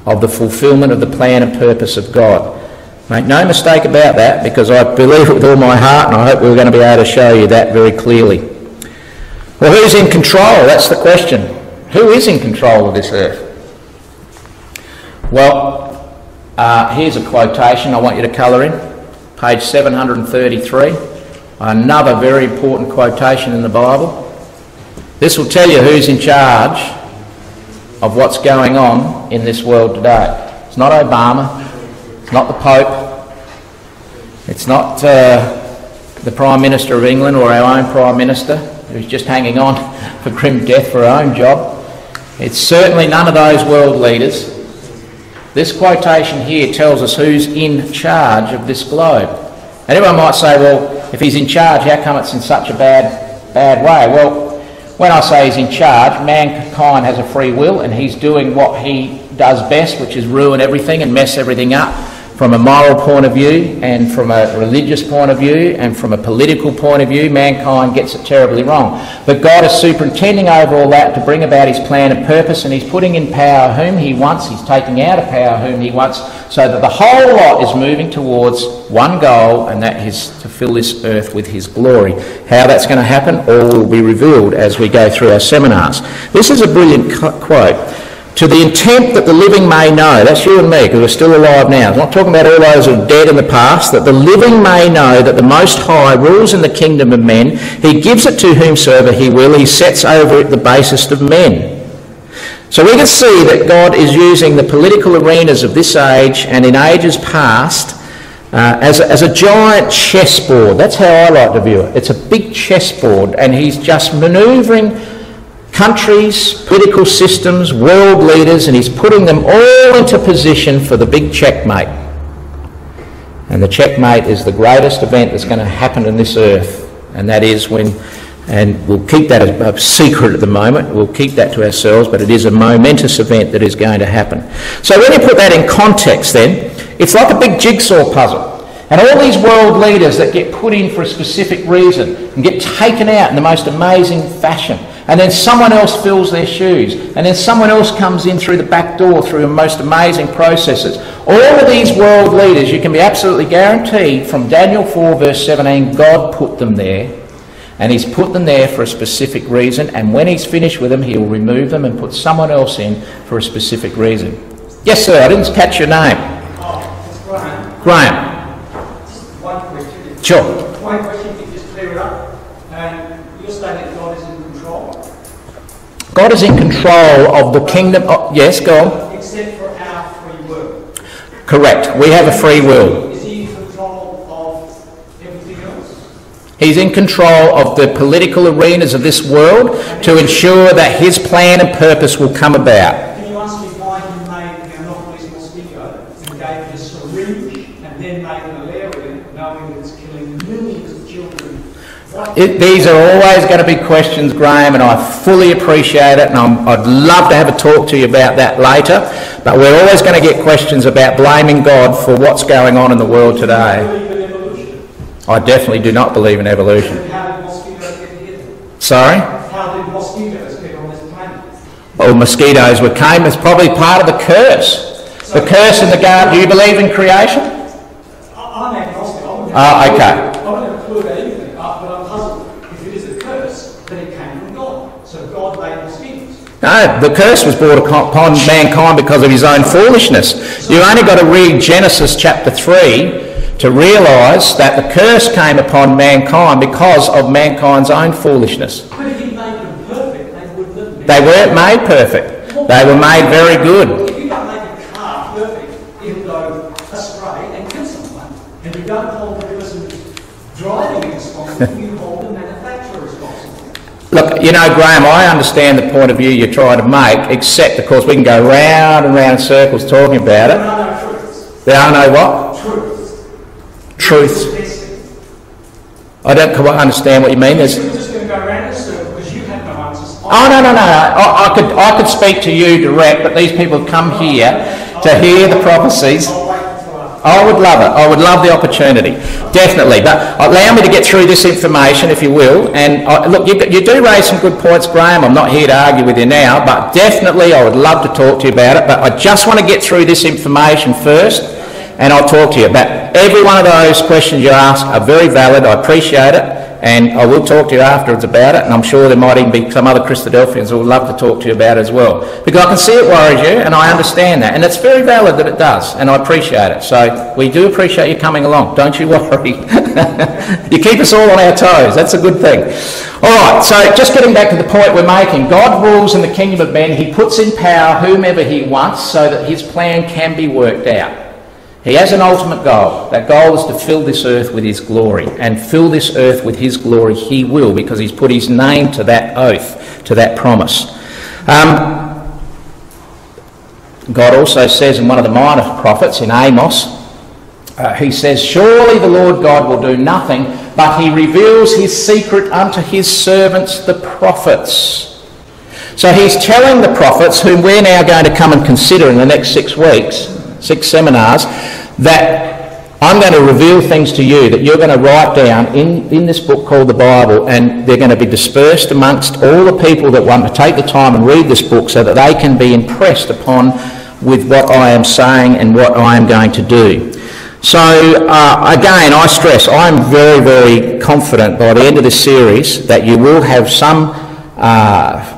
of the fulfillment of the plan and purpose of God. Make no mistake about that, because I believe it with all my heart, and I hope we're going to be able to show you that very clearly. Well, who's in control? That's the question. Who is in control of this earth? Well, here's a quotation I want you to colour in. Page 733. Another very important quotation in the Bible. This will tell you who's in charge of what's going on in this world today. It's not Obama. It's not the Pope, it's not the Prime Minister of England, or our own Prime Minister who's just hanging on for grim death for her own job. It's certainly none of those world leaders. This quotation here tells us who's in charge of this globe. And everyone might say, well, if he's in charge, how come it's in such a bad way? Well, when I say he's in charge, mankind has a free will, and he's doing what he does best, which is ruin everything and mess everything up. From a moral point of view, and from a religious point of view, and from a political point of view, mankind gets it terribly wrong. But God is superintending over all that to bring about his plan and purpose, and he's putting in power whom he wants, he's taking out of power whom he wants, so that the whole lot is moving towards one goal, and that is to fill this earth with his glory. How that's going to happen, all will be revealed as we go through our seminars. This is a brilliant quote. To the intent that the living may know, that's you and me, because we're still alive now. I'm not talking about all those who are dead in the past, that the living may know that the Most High rules in the kingdom of men. He gives it to whomsoever he will. He sets over it the basest of men. So we can see that God is using the political arenas of this age and in ages past as a giant chessboard. That's how I like to view it. It's a big chessboard, and he's just manoeuvring countries, political systems, world leaders, and he's putting them all into position for the big checkmate. And the checkmate is the greatest event that's going to happen in this earth, and that is when, and we'll keep that a secret at the moment, we'll keep that to ourselves, but it is a momentous event that is going to happen. So when you put that in context then, it's like a big jigsaw puzzle. And all these world leaders that get put in for a specific reason and get taken out in the most amazing fashion. And then someone else fills their shoes. And then someone else comes in through the back door through the most amazing processes. All of these world leaders, you can be absolutely guaranteed from Daniel 4 verse 17, God put them there. And he's put them there for a specific reason. And when he's finished with them, he'll remove them and put someone else in for a specific reason. Yes, sir, I didn't catch your name. Graham. Graham. Sure. My question, if you just clear it up, you're saying that God is in control? God is in control of the kingdom. Oh, yes, go on. Except for our free will. Correct. We have a free will. Is he in control He's in control of the political arenas of this world to ensure that his plan and purpose will come about. These are always going to be questions, Graham, and I fully appreciate it, and I'd love to have a talk to you about that later, but we're always going to get questions about blaming God for what's going on in the world today. I definitely do not believe in evolution. How did mosquitoes get here? Sorry? How did mosquitoes get on this planet? Well, mosquitoes came as probably part of the curse. So the curse in the garden. Do you believe in creation? I'm agnostic. Oh, okay. No, the curse was brought upon mankind because of his own foolishness. You've only got to read Genesis chapter 3 to realise that the curse came upon mankind because of mankind's own foolishness. But if he made them perfect, they wouldn't have been. They weren't made perfect. They were made very good. If you don't make a car perfect, it'll go astray and kill someone. And you don't hold the person driving responsible, you hold the manufacturer responsible. Look, you know, Graham, I understand the point of view you're trying to make, except, of course, we can go round and round in circles talking about it. There are no truths. There are no what? Truths. Truths. I don't quite understand what you mean. You're just going to go round in circles because you have no answers. Oh, no. I could speak to you direct, but these people have come here to hear the prophecies. I would love it. I would love the opportunity, definitely. But allow me to get through this information, if you will. And look, you do raise some good points, Graham. I'm not here to argue with you now, but definitely I would love to talk to you about it. But I just want to get through this information first, and I'll talk to you. But every one of those questions you ask are very valid. I appreciate it. And I will talk to you afterwards about it, and I'm sure there might even be some other Christadelphians who would love to talk to you about it as well. Because I can see it worries you, and I understand that. And it's very valid that it does, and I appreciate it. So we do appreciate you coming along, don't you worry. You keep us all on our toes, that's a good thing. Alright, so just getting back to the point we're making. God rules in the kingdom of men. He puts in power whomever he wants so that his plan can be worked out. He has an ultimate goal. That goal is to fill this earth with his glory. And fill this earth with his glory he will, because he's put his name to that oath, to that promise. God also says in one of the minor prophets, in Amos, he says, "Surely the Lord God will do nothing, but he reveals his secret unto his servants the prophets." So he's telling the prophets, whom we're now going to come and consider in the next 6 weeks, 6 seminars, that I'm going to reveal things to you that you're going to write down in this book called the Bible, and they're going to be dispersed amongst all the people that want to take the time and read this book so that they can be impressed upon with what I am saying and what I am going to do. So again, I stress, I'm very, very confident by the end of this series that you will have some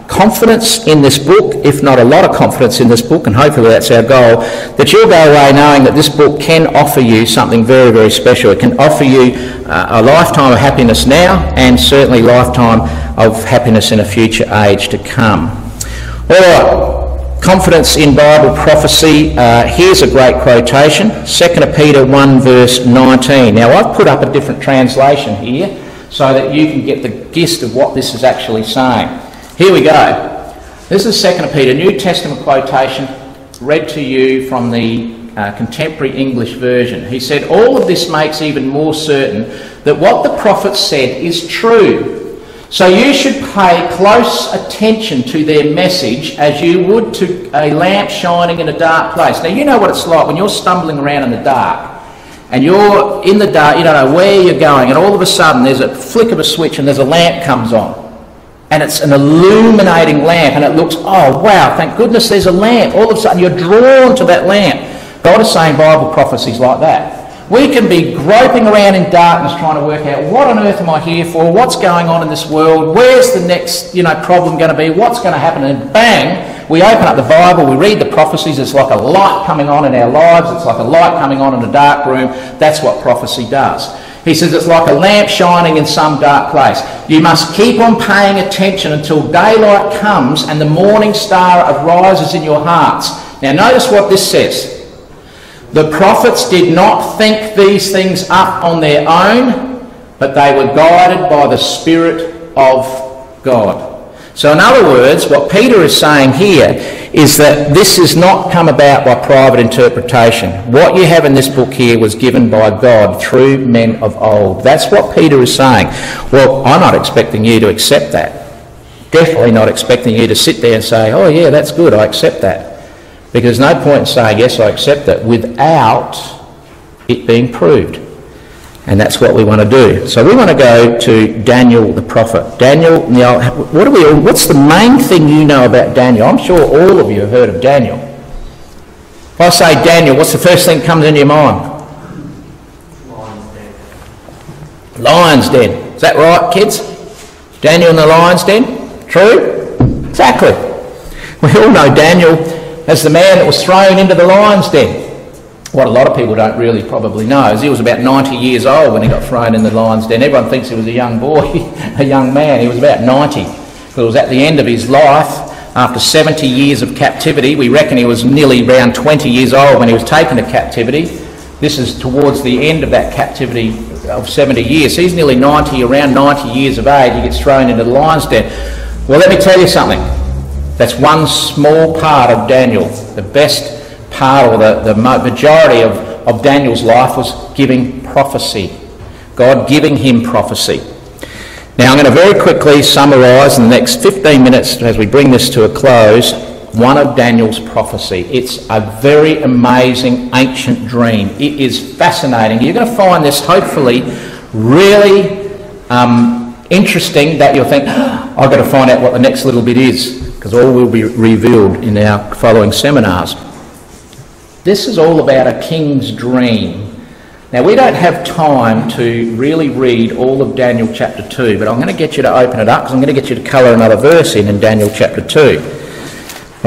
confidence in this book, if not a lot of confidence in this book, and hopefully that's our goal, that you'll go away knowing that this book can offer you something very, very special. It can offer you a lifetime of happiness now, and certainly a lifetime of happiness in a future age to come. Alright, confidence in Bible prophecy. Here's a great quotation, 2 Peter 1 verse 19. Now I've put up a different translation here, so that you can get the gist of what this is actually saying. Here we go. This is 2 Peter, New Testament quotation, read to you from the Contemporary English Version. He said, "All of this makes even more certain that what the prophets said is true. So you should pay close attention to their message as you would to a lamp shining in a dark place." Now you know what it's like when you're stumbling around in the dark. And you're in the dark, you don't know where you're going, and all of a sudden there's a flick of a switch and there's a lamp comes on. And it's an illuminating lamp, and it looks, oh wow, thank goodness there's a lamp. All of a sudden you're drawn to that lamp. God is saying Bible prophecies like that. We can be groping around in darkness trying to work out, what on earth am I here for? What's going on in this world? Where's the next problem going to be? What's going to happen? And bang! We open up the Bible, we read the prophecies, it's like a light coming on in our lives, it's like a light coming on in a dark room. That's what prophecy does. He says it's like a lamp shining in some dark place. You must keep on paying attention until daylight comes and the morning star arises in your hearts. Now notice what this says. The prophets did not think these things up on their own, but they were guided by the Spirit of God. So in other words, what Peter is saying here is that this has not come about by private interpretation. What you have in this book here was given by God through men of old. That's what Peter is saying. Well, I'm not expecting you to accept that. Definitely not expecting you to sit there and say, oh yeah, that's good, I accept that. Because there's no point in saying, yes, I accept that, without it being proved. And that's what we want to do. So we want to go to Daniel the prophet. Daniel, what's the main thing you know about Daniel? I'm sure all of you have heard of Daniel. If I say Daniel, what's the first thing that comes into your mind? Lion's den. Lion's den. Is that right, kids? Daniel in the lion's den? True? Exactly. We all know Daniel as the man that was thrown into the lion's den. What a lot of people don't really probably know is he was about 90 years old when he got thrown in the lion's den. Everyone thinks he was a young boy, a young man. He was about 90. But it was at the end of his life, after 70 years of captivity. We reckon he was nearly around 20 years old when he was taken to captivity. This is towards the end of that captivity of 70 years. So he's nearly 90, around 90 years of age. He gets thrown into the lion's den. Well, let me tell you something. That's one small part of Daniel. The best part, or the majority of Daniel's life was giving prophecy. God giving him prophecy. Now I'm going to very quickly summarise in the next 15 minutes as we bring this to a close, one of Daniel's prophecy. It's a very amazing ancient dream. It is fascinating. You're going to find this hopefully really interesting, that you'll think, oh, I've got to find out what the next little bit is, because all will be revealed in our following seminars. This is all about a king's dream. Now, we don't have time to really read all of Daniel chapter 2, but I'm going to get you to open it up, because I'm going to get you to colour another verse in Daniel chapter 2. All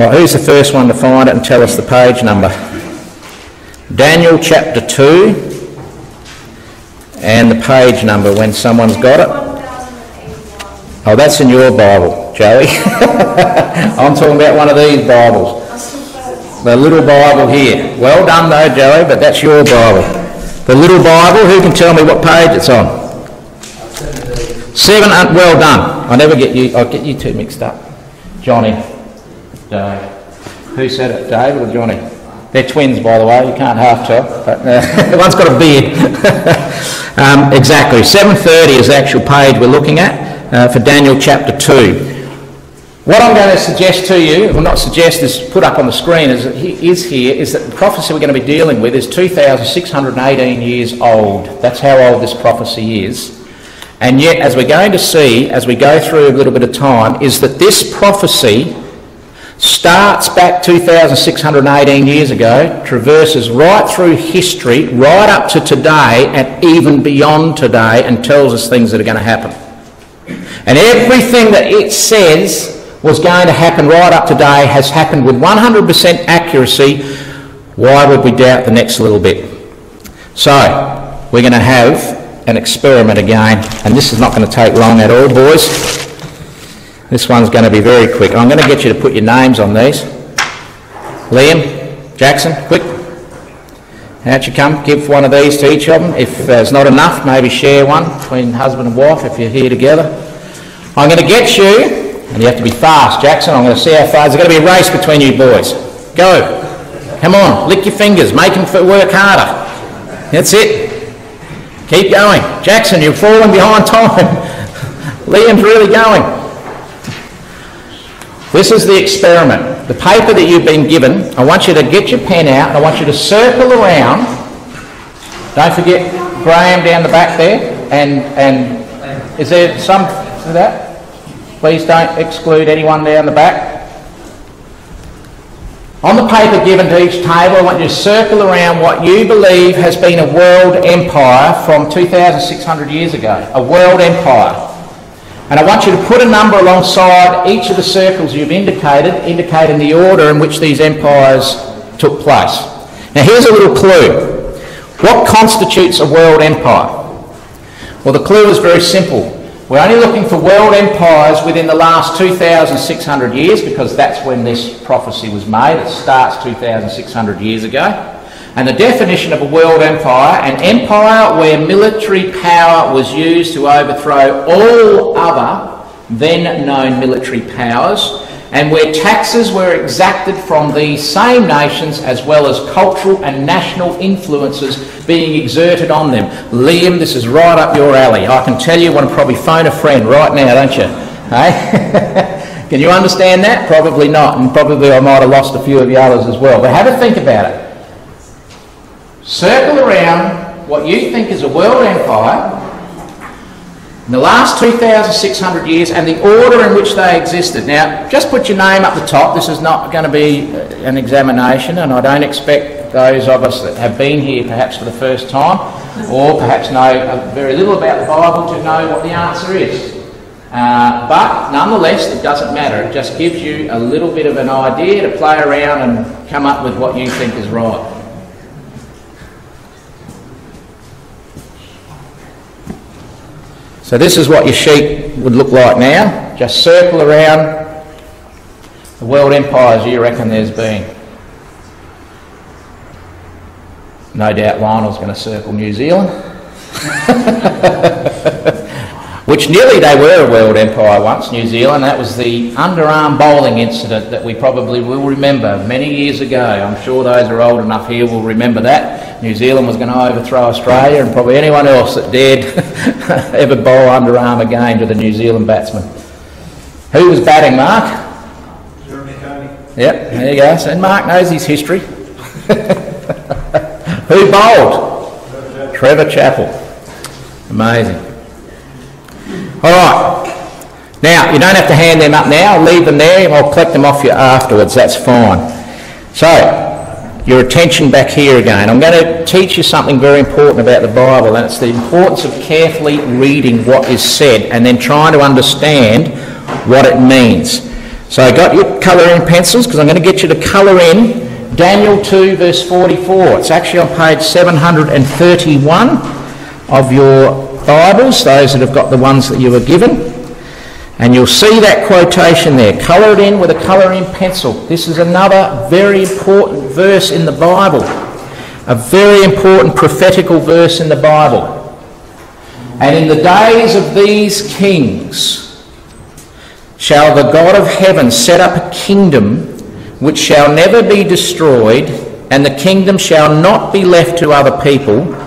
right, who's the first one to find it and tell us the page number? Daniel chapter 2 and the page number when someone's got it. Oh, that's in your Bible, Joey. I'm talking about one of these Bibles. The little Bible here. Well done though, Joey, but that's your Bible. The little Bible, who can tell me what page it's on? 7, well done. I get you two mixed up. Johnny. Dave. Who said it, Dave or Johnny? They're twins, by the way, you can't half tell. But, one's got a beard. Exactly. 730 is the actual page we're looking at for Daniel chapter 2. What I'm going to suggest to you, well not suggest, is put up on the screen, is that the prophecy we're going to be dealing with is 2,618 years old. That's how old this prophecy is. And yet, as we're going to see, as we go through a little bit of time, is that this prophecy starts back 2,618 years ago, traverses right through history, right up to today, and even beyond today, and tells us things that are going to happen. And everything that it says was going to happen right up today has happened with 100% accuracy. Why would we doubt the next little bit? So we're going to have an experiment again, and this is not going to take long at all, boys. This one's going to be very quick. I'm going to get you to put your names on these. Liam, Jackson, quick. Out you come. Give one of these to each of them. If there's not enough, maybe share one between husband and wife if you're here together. I'm going to get you. And you have to be fast, Jackson. I'm going to see how far. There's going to be a race between you boys. Go. Come on. Lick your fingers. Make them work harder. That's it. Keep going. Jackson, you're falling behind time. Liam's really going. This is the experiment. The paper that you've been given, I want you to get your pen out and I want you to circle around. Don't forget Graham down the back there. And is there some to that? Please don't exclude anyone down the back. On the paper given to each table, I want you to circle around what you believe has been a world empire from 2,600 years ago. A world empire. And I want you to put a number alongside each of the circles you've indicated, indicating the order in which these empires took place. Now here's a little clue. What constitutes a world empire? Well, the clue is very simple. We're only looking for world empires within the last 2,600 years, because that's when this prophecy was made. It starts 2,600 years ago. and the definition of a world empire, an empire where military power was used to overthrow all other then known military powers, and where taxes were exacted from these same nations as well as cultural and national influences being exerted on them. Liam, this is right up your alley. I can tell you want to probably phone a friend right now, don't you? Hey? Can you understand that? Probably not, and probably I might have lost a few of the others as well. But have a think about it. Circle around what you think is a world empire in the last 2,600 years and the order in which they existed. Now, just put your name up the top. This is not going to be an examination, and I don't expect those of us that have been here perhaps for the first time or perhaps know very little about the Bible to know what the answer is. But nonetheless, it doesn't matter. It just gives you a little bit of an idea to play around and come up with what you think is right. So this is what your sheet would look like now. Just circle around the world empires you reckon there's been. No doubt Lionel's going to circle New Zealand. Which nearly they were a world empire once, New Zealand. That was the underarm bowling incident that we probably will remember many years ago. I'm sure those who are old enough here will remember that. New Zealand was going to overthrow Australia and probably anyone else that dared ever bowl underarm again to the New Zealand batsman. Who was batting, Mark? Jeremy Coney. Yep, there you go. So Mark knows his history. Who bowled? Trevor Chappell. Amazing. All right. Now, you don't have to hand them up now. I'll leave them there and I'll collect them off you afterwards. That's fine. So, your attention back here again. I'm going to teach you something very important about the Bible, and it's the importance of carefully reading what is said and then trying to understand what it means. So I got your colour in pencils because I'm going to get you to colour in Daniel 2 verse 44. It's actually on page 731 of your Bibles, those that have got the ones that you were given. And you'll see that quotation there, coloured in with a colouring pencil. This is another very important verse in the Bible, a very important prophetical verse in the Bible. And in the days of these kings shall the God of heaven set up a kingdom which shall never be destroyed, and the kingdom shall not be left to other people,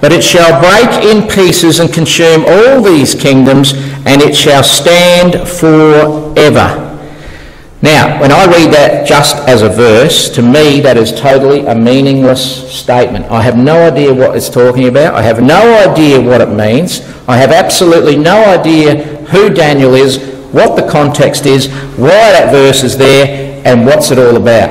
but it shall break in pieces and consume all these kingdoms, and it shall stand forever. Now, when I read that just as a verse, to me that is totally a meaningless statement. I have no idea what it's talking about. I have no idea what it means. I have absolutely no idea who Daniel is, what the context is, why that verse is there, and what's it all about.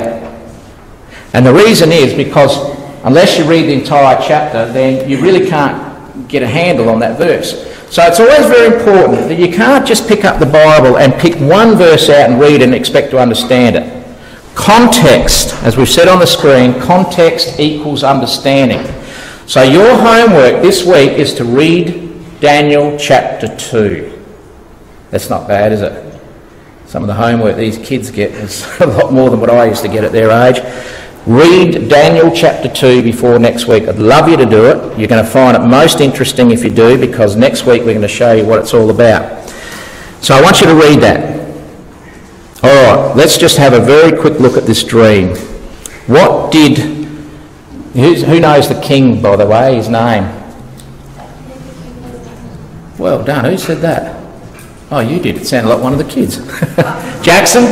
And the reason is because unless you read the entire chapter, then you really can't get a handle on that verse. So it's always very important that you can't just pick up the Bible and pick one verse out and read and expect to understand it. Context, as we've said on the screen, context equals understanding. So your homework this week is to read Daniel chapter 2. That's not bad, is it? Some of the homework these kids get is a lot more than what I used to get at their age. Read Daniel chapter 2 before next week. I'd love you to do it. You're going to find it most interesting if you do, because next week we're going to show you what it's all about. So I want you to read that. All right, let's just have a very quick look at this dream. What did... Who knows the king, by the way, his name? Well done. Who said that? Oh, you did. It sounded like one of the kids. Jackson?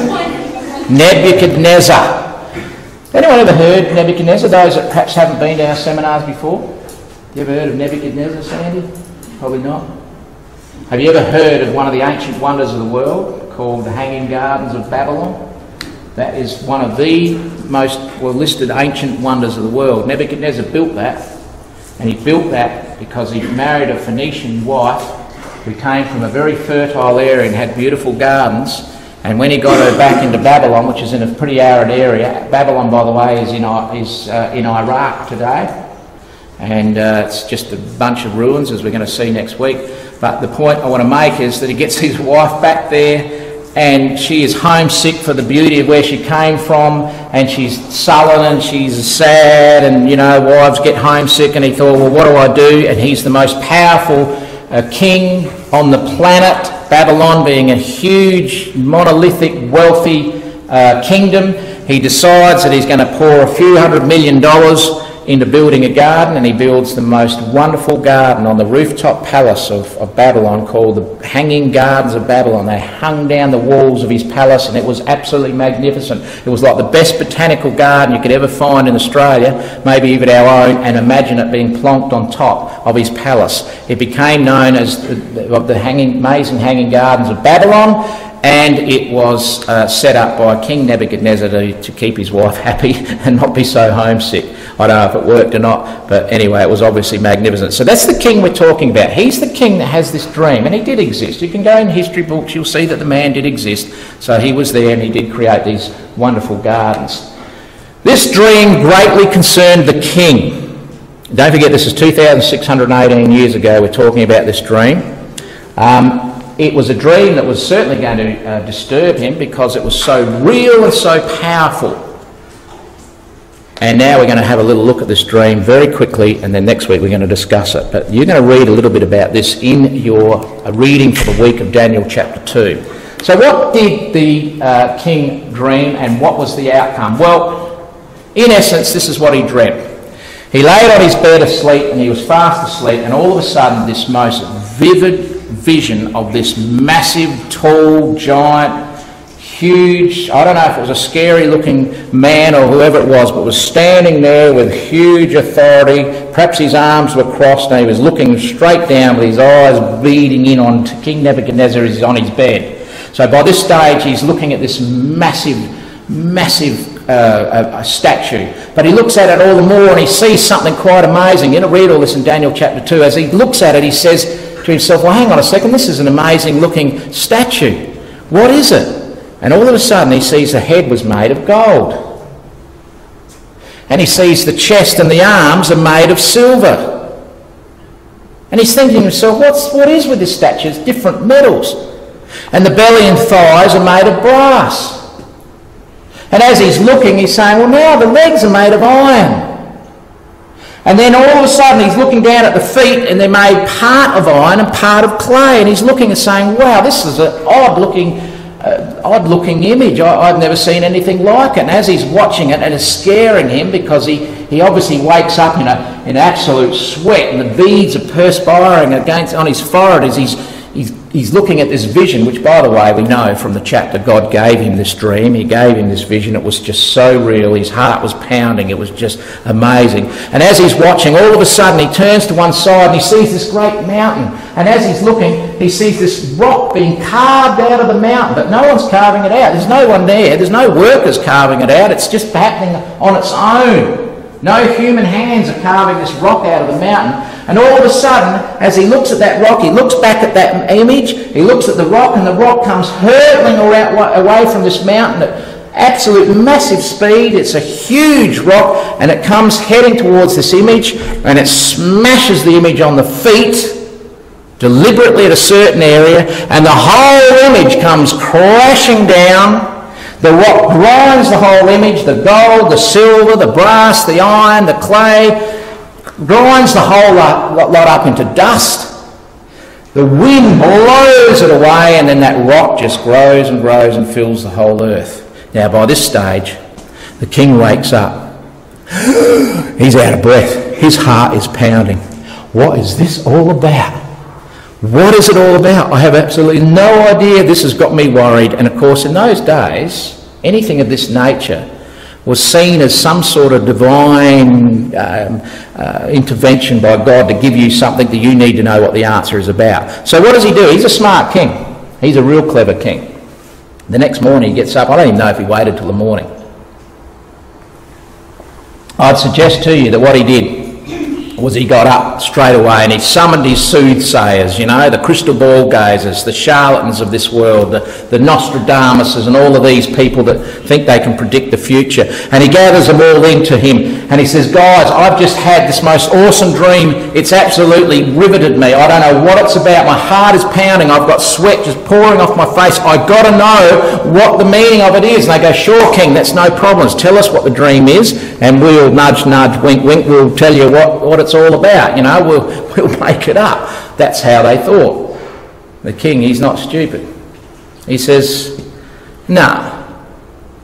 Nebuchadnezzar. Anyone ever heard Nebuchadnezzar? Those that perhaps haven't been to our seminars before? You ever heard of Nebuchadnezzar, Sandy? Probably not. Have you ever heard of one of the ancient wonders of the world called the Hanging Gardens of Babylon? That is one of the most listed ancient wonders of the world. Nebuchadnezzar built that, and he built that because he married a Phoenician wife who came from a very fertile area and had beautiful gardens. And when he got her back into Babylon, which is in a pretty arid area, Babylon, by the way, is in Iraq today. And it's just a bunch of ruins, as we're going to see next week. But the point I want to make is that he gets his wife back there and she is homesick for the beauty of where she came from, and she's sullen and she's sad, and, you know, wives get homesick, and he thought, well, what do I do? And he's the most powerful king on the planet, Babylon being a huge, monolithic, wealthy kingdom. He decides that he's going to pour a few $100 million into building a garden, and he builds the most wonderful garden on the rooftop palace of Babylon called the Hanging Gardens of Babylon. They hung down the walls of his palace, and it was absolutely magnificent. It was like the best botanical garden you could ever find in Australia, maybe even our own, and imagine it being plonked on top of his palace. It became known as the amazing Hanging Gardens of Babylon, and it was set up by King Nebuchadnezzar to keep his wife happy and not be so homesick. I don't know if it worked or not, but anyway, it was obviously magnificent. So that's the king we're talking about. He's the king that has this dream, and he did exist. You can go in history books, you'll see that the man did exist. So he was there, and he did create these wonderful gardens. This dream greatly concerned the king. Don't forget, this is 2,618 years ago we're talking about this dream. It was a dream that was certainly going to disturb him because it was so real and so powerful. And now we're going to have a little look at this dream very quickly, and then next week we're going to discuss it. But you're going to read a little bit about this in your reading for the week of Daniel chapter 2. So what did the king dream, and what was the outcome? Well, in essence, this is what he dreamt. He laid on his bed asleep, and he was fast asleep, and all of a sudden this most vivid vision of this massive, tall, giant, huge, I don't know if it was a scary looking man or whoever it was, but was standing there with huge authority. Perhaps his arms were crossed, and he was looking straight down with his eyes beating in on King Nebuchadnezzar is on his bed. So by this stage he's looking at this massive a statue, but he looks at it all the more, and he sees something quite amazing. You know, read all this in Daniel chapter 2. As he looks at it, he says to himself, well, hang on a second, this is an amazing looking statue. What is it? And all of a sudden he sees the head was made of gold, and he sees the chest and the arms are made of silver, and he's thinking to himself, what is with this statue? It's different metals, and the belly and thighs are made of brass. And as he's looking, he's saying, well, now the legs are made of iron. And then all of a sudden he's looking down at the feet, and they're made part of iron and part of clay. And he's looking and saying, wow, this is an odd-looking image. I've never seen anything like it. And as he's watching it, and it's scaring him because he obviously wakes up in absolute sweat, and the beads are perspiring on his forehead as he's looking at this vision, which, by the way, we know from the chapter, God gave him this dream. He gave him this vision. It was just so real. His heart was pounding. It was just amazing. And as he's watching, all of a sudden he turns to one side and he sees this great mountain. And as he's looking, he sees this rock being carved out of the mountain, but no one's carving it out. There's no one there. There's no workers carving it out. It's just happening on its own. No human hands are carving this rock out of the mountain. And all of a sudden, as he looks at that rock, he looks back at that image, he looks at the rock, and the rock comes hurtling away from this mountain at absolute massive speed. It's a huge rock, and it comes heading towards this image, and it smashes the image on the feet deliberately at a certain area, and the whole image comes crashing down. The rock grinds the whole image, the gold, the silver, the brass, the iron, the clay, grinds the whole lot up into dust. The wind blows it away, and then that rock just grows and grows and fills the whole earth. Now, by this stage, the king wakes up. He's out of breath. His heart is pounding. What is this all about? What is it all about? I have absolutely no idea. This has got me worried. And of course, in those days, anything of this nature was seen as some sort of divine intervention by God to give you something that you need to know what the answer is about. So what does he do? He's a smart king. He's a real clever king. The next morning he gets up. I don't even know if he waited till the morning. I'd suggest to you that what he did was he got up straight away and he summoned his soothsayers, you know, the crystal ball gazers, the charlatans of this world, the Nostradamuses and all of these people that think they can predict the future. And he gathers them all into him and he says, guys, I've just had this most awesome dream. It's absolutely riveted me. I don't know what it's about. My heart is pounding. I've got sweat just pouring off my face. I've got to know what the meaning of it is. And they go, sure, King, that's no problems. Tell us what the dream is and we'll nudge, nudge, wink, wink. We'll tell you what it's all about, you know, we'll make it up. That's how they thought. The king, he's not stupid. He says, no,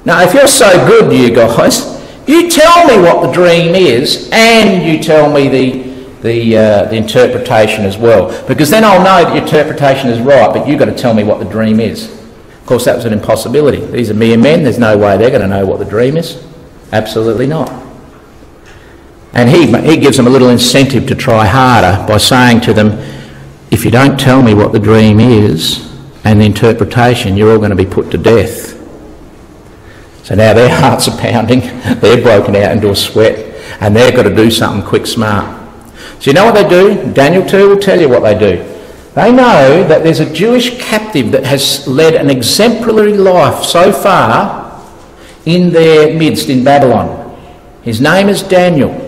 if you're so good, you guys, you tell me what the dream is and you tell me the interpretation as well, because then I'll know that your interpretation is right, but you've got to tell me what the dream is. Of course, that was an impossibility. These are mere men. There's no way they're going to know what the dream is. Absolutely not. And he gives them a little incentive to try harder by saying to them, if you don't tell me what the dream is and the interpretation, you're all going to be put to death. So now their hearts are pounding, they're broken out into a sweat, and they've got to do something quick, smart. So you know what they do? Daniel 2 will tell you what they do. They know that there's a Jewish captive that has led an exemplary life so far in their midst in Babylon. His name is Daniel.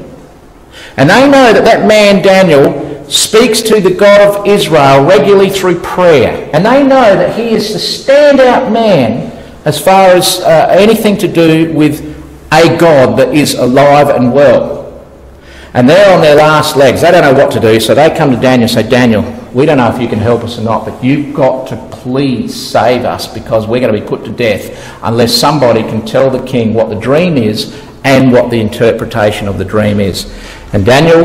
And they know that that man, Daniel, speaks to the God of Israel regularly through prayer. And they know that he is the standout man as far as anything to do with a God that is alive and well. And they're on their last legs. They don't know what to do, so they come to Daniel and say, Daniel, we don't know if you can help us or not, but you've got to please save us because we're going to be put to death unless somebody can tell the king what the dream is and what the interpretation of the dream is. And Daniel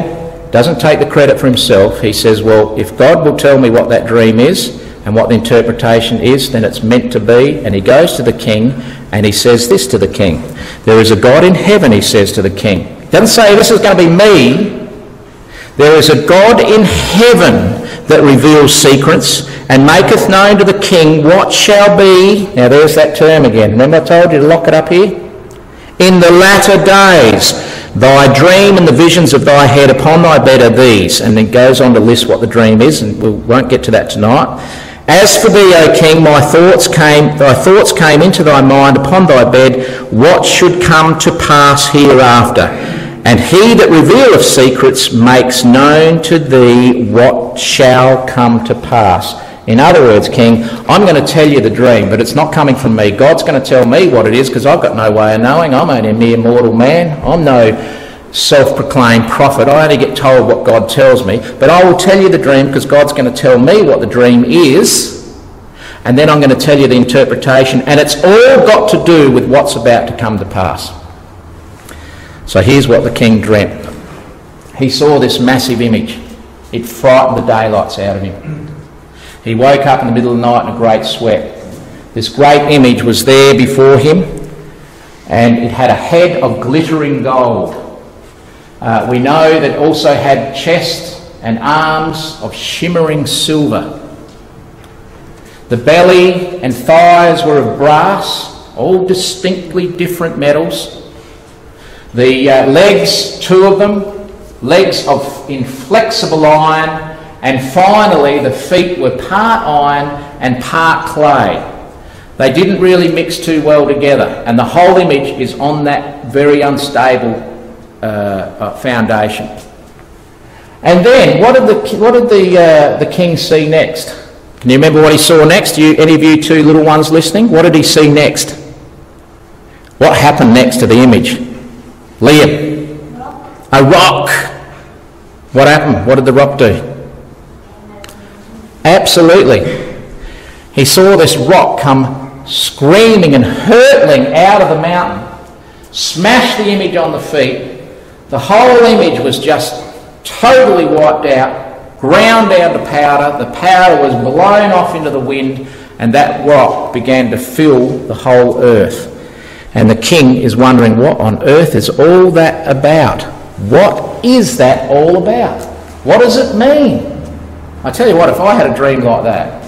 doesn't take the credit for himself. He says, well, if God will tell me what that dream is and what the interpretation is, then it's meant to be. And he goes to the king and he says this to the king. There is a God in heaven, he says to the king. He doesn't say, this is going to be me. There is a God in heaven that reveals secrets and maketh known to the king what shall be. Now there's that term again. Remember I told you to lock it up here? In the latter days, thy dream and the visions of thy head upon thy bed are these. And then goes on to list what the dream is, and we won't get to that tonight. As for thee, O king, thy thoughts came into thy mind upon thy bed, what should come to pass hereafter. And he that revealeth secrets makes known to thee what shall come to pass. In other words, King, I'm going to tell you the dream, but it's not coming from me. God's going to tell me what it is because I've got no way of knowing. I'm only a mere mortal man. I'm no self-proclaimed prophet. I only get told what God tells me. But I will tell you the dream because God's going to tell me what the dream is, and then I'm going to tell you the interpretation, and it's all got to do with what's about to come to pass. So here's what the king dreamt. He saw this massive image. It frightened the daylights out of him. He woke up in the middle of the night in a great sweat. This great image was there before him, and it had a head of glittering gold. We know that it also had chest and arms of shimmering silver. The belly and thighs were of brass, all distinctly different metals. The legs, two of them, legs of inflexible iron. And finally, the feet were part iron and part clay. They didn't really mix too well together. And the whole image is on that very unstable foundation. And then, what did the king see next? Can you remember what he saw next? Any of you two little ones listening? What did he see next? What happened next to the image? Liam. A rock. What happened? What did the rock do? Absolutely. He saw this rock come screaming and hurtling out of the mountain, smash the image on the feet. The whole image was just totally wiped out, ground down to powder. The powder was blown off into the wind, and that rock began to fill the whole earth. And the king is wondering, what on earth is all that about? What is that all about? What does it mean? I tell you what, if I had a dream like that,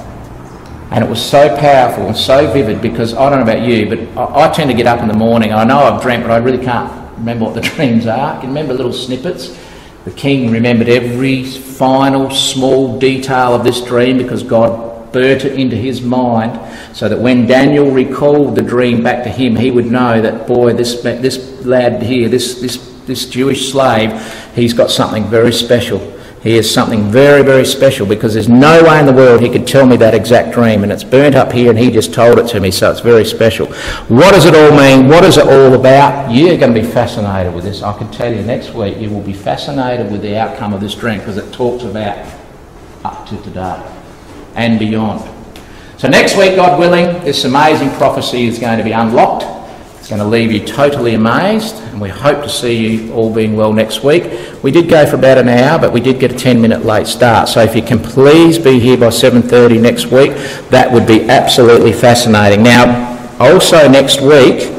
and it was so powerful and so vivid, because I don't know about you, but I tend to get up in the morning, I know I've dreamt, but I really can't remember what the dreams are. I can remember little snippets, The king remembered every final small detail of this dream because God burnt it into his mind so that when Daniel recalled the dream back to him, he would know that, boy, this lad here, this Jewish slave, he's got something very special. He is something very, very special because there's no way in the world he could tell me that exact dream, and it's burnt up here and he just told it to me, so it's very special. What does it all mean? What is it all about? You're going to be fascinated with this. I can tell you next week you will be fascinated with the outcome of this dream because it talks about up to today and beyond. So next week, God willing, this amazing prophecy is going to be unlocked. It's going to leave you totally amazed, and we hope to see you all being well next week. We did go for about an hour, but we did get a 10-minute late start. So if you can please be here by 7:30 next week, that would be absolutely fascinating. Now, also next week,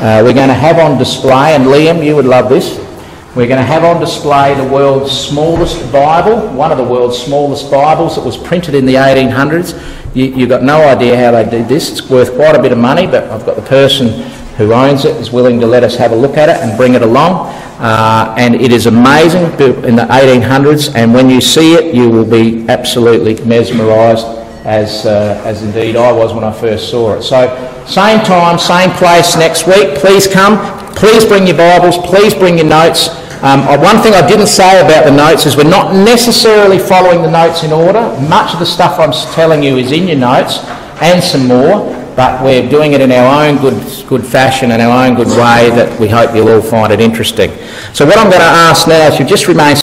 we're going to have on display, and Liam, you would love this, we're going to have on display the world's smallest Bible, one of the world's smallest Bibles that was printed in the 1800s. You've got no idea how they did this. It's worth quite a bit of money, but I've got the person who owns it is willing to let us have a look at it and bring it along. And it is amazing, in the 1800s, and when you see it, you will be absolutely mesmerised, as indeed I was when I first saw it. So, same time, same place next week. Please come. Please bring your Bibles. Please bring your notes. One thing I didn't say about the notes is we're not necessarily following the notes in order. Much of the stuff I'm telling you is in your notes and some more, but we're doing it in our own good fashion and our own good way that we hope you'll all find it interesting. So what I'm going to ask now is you just remain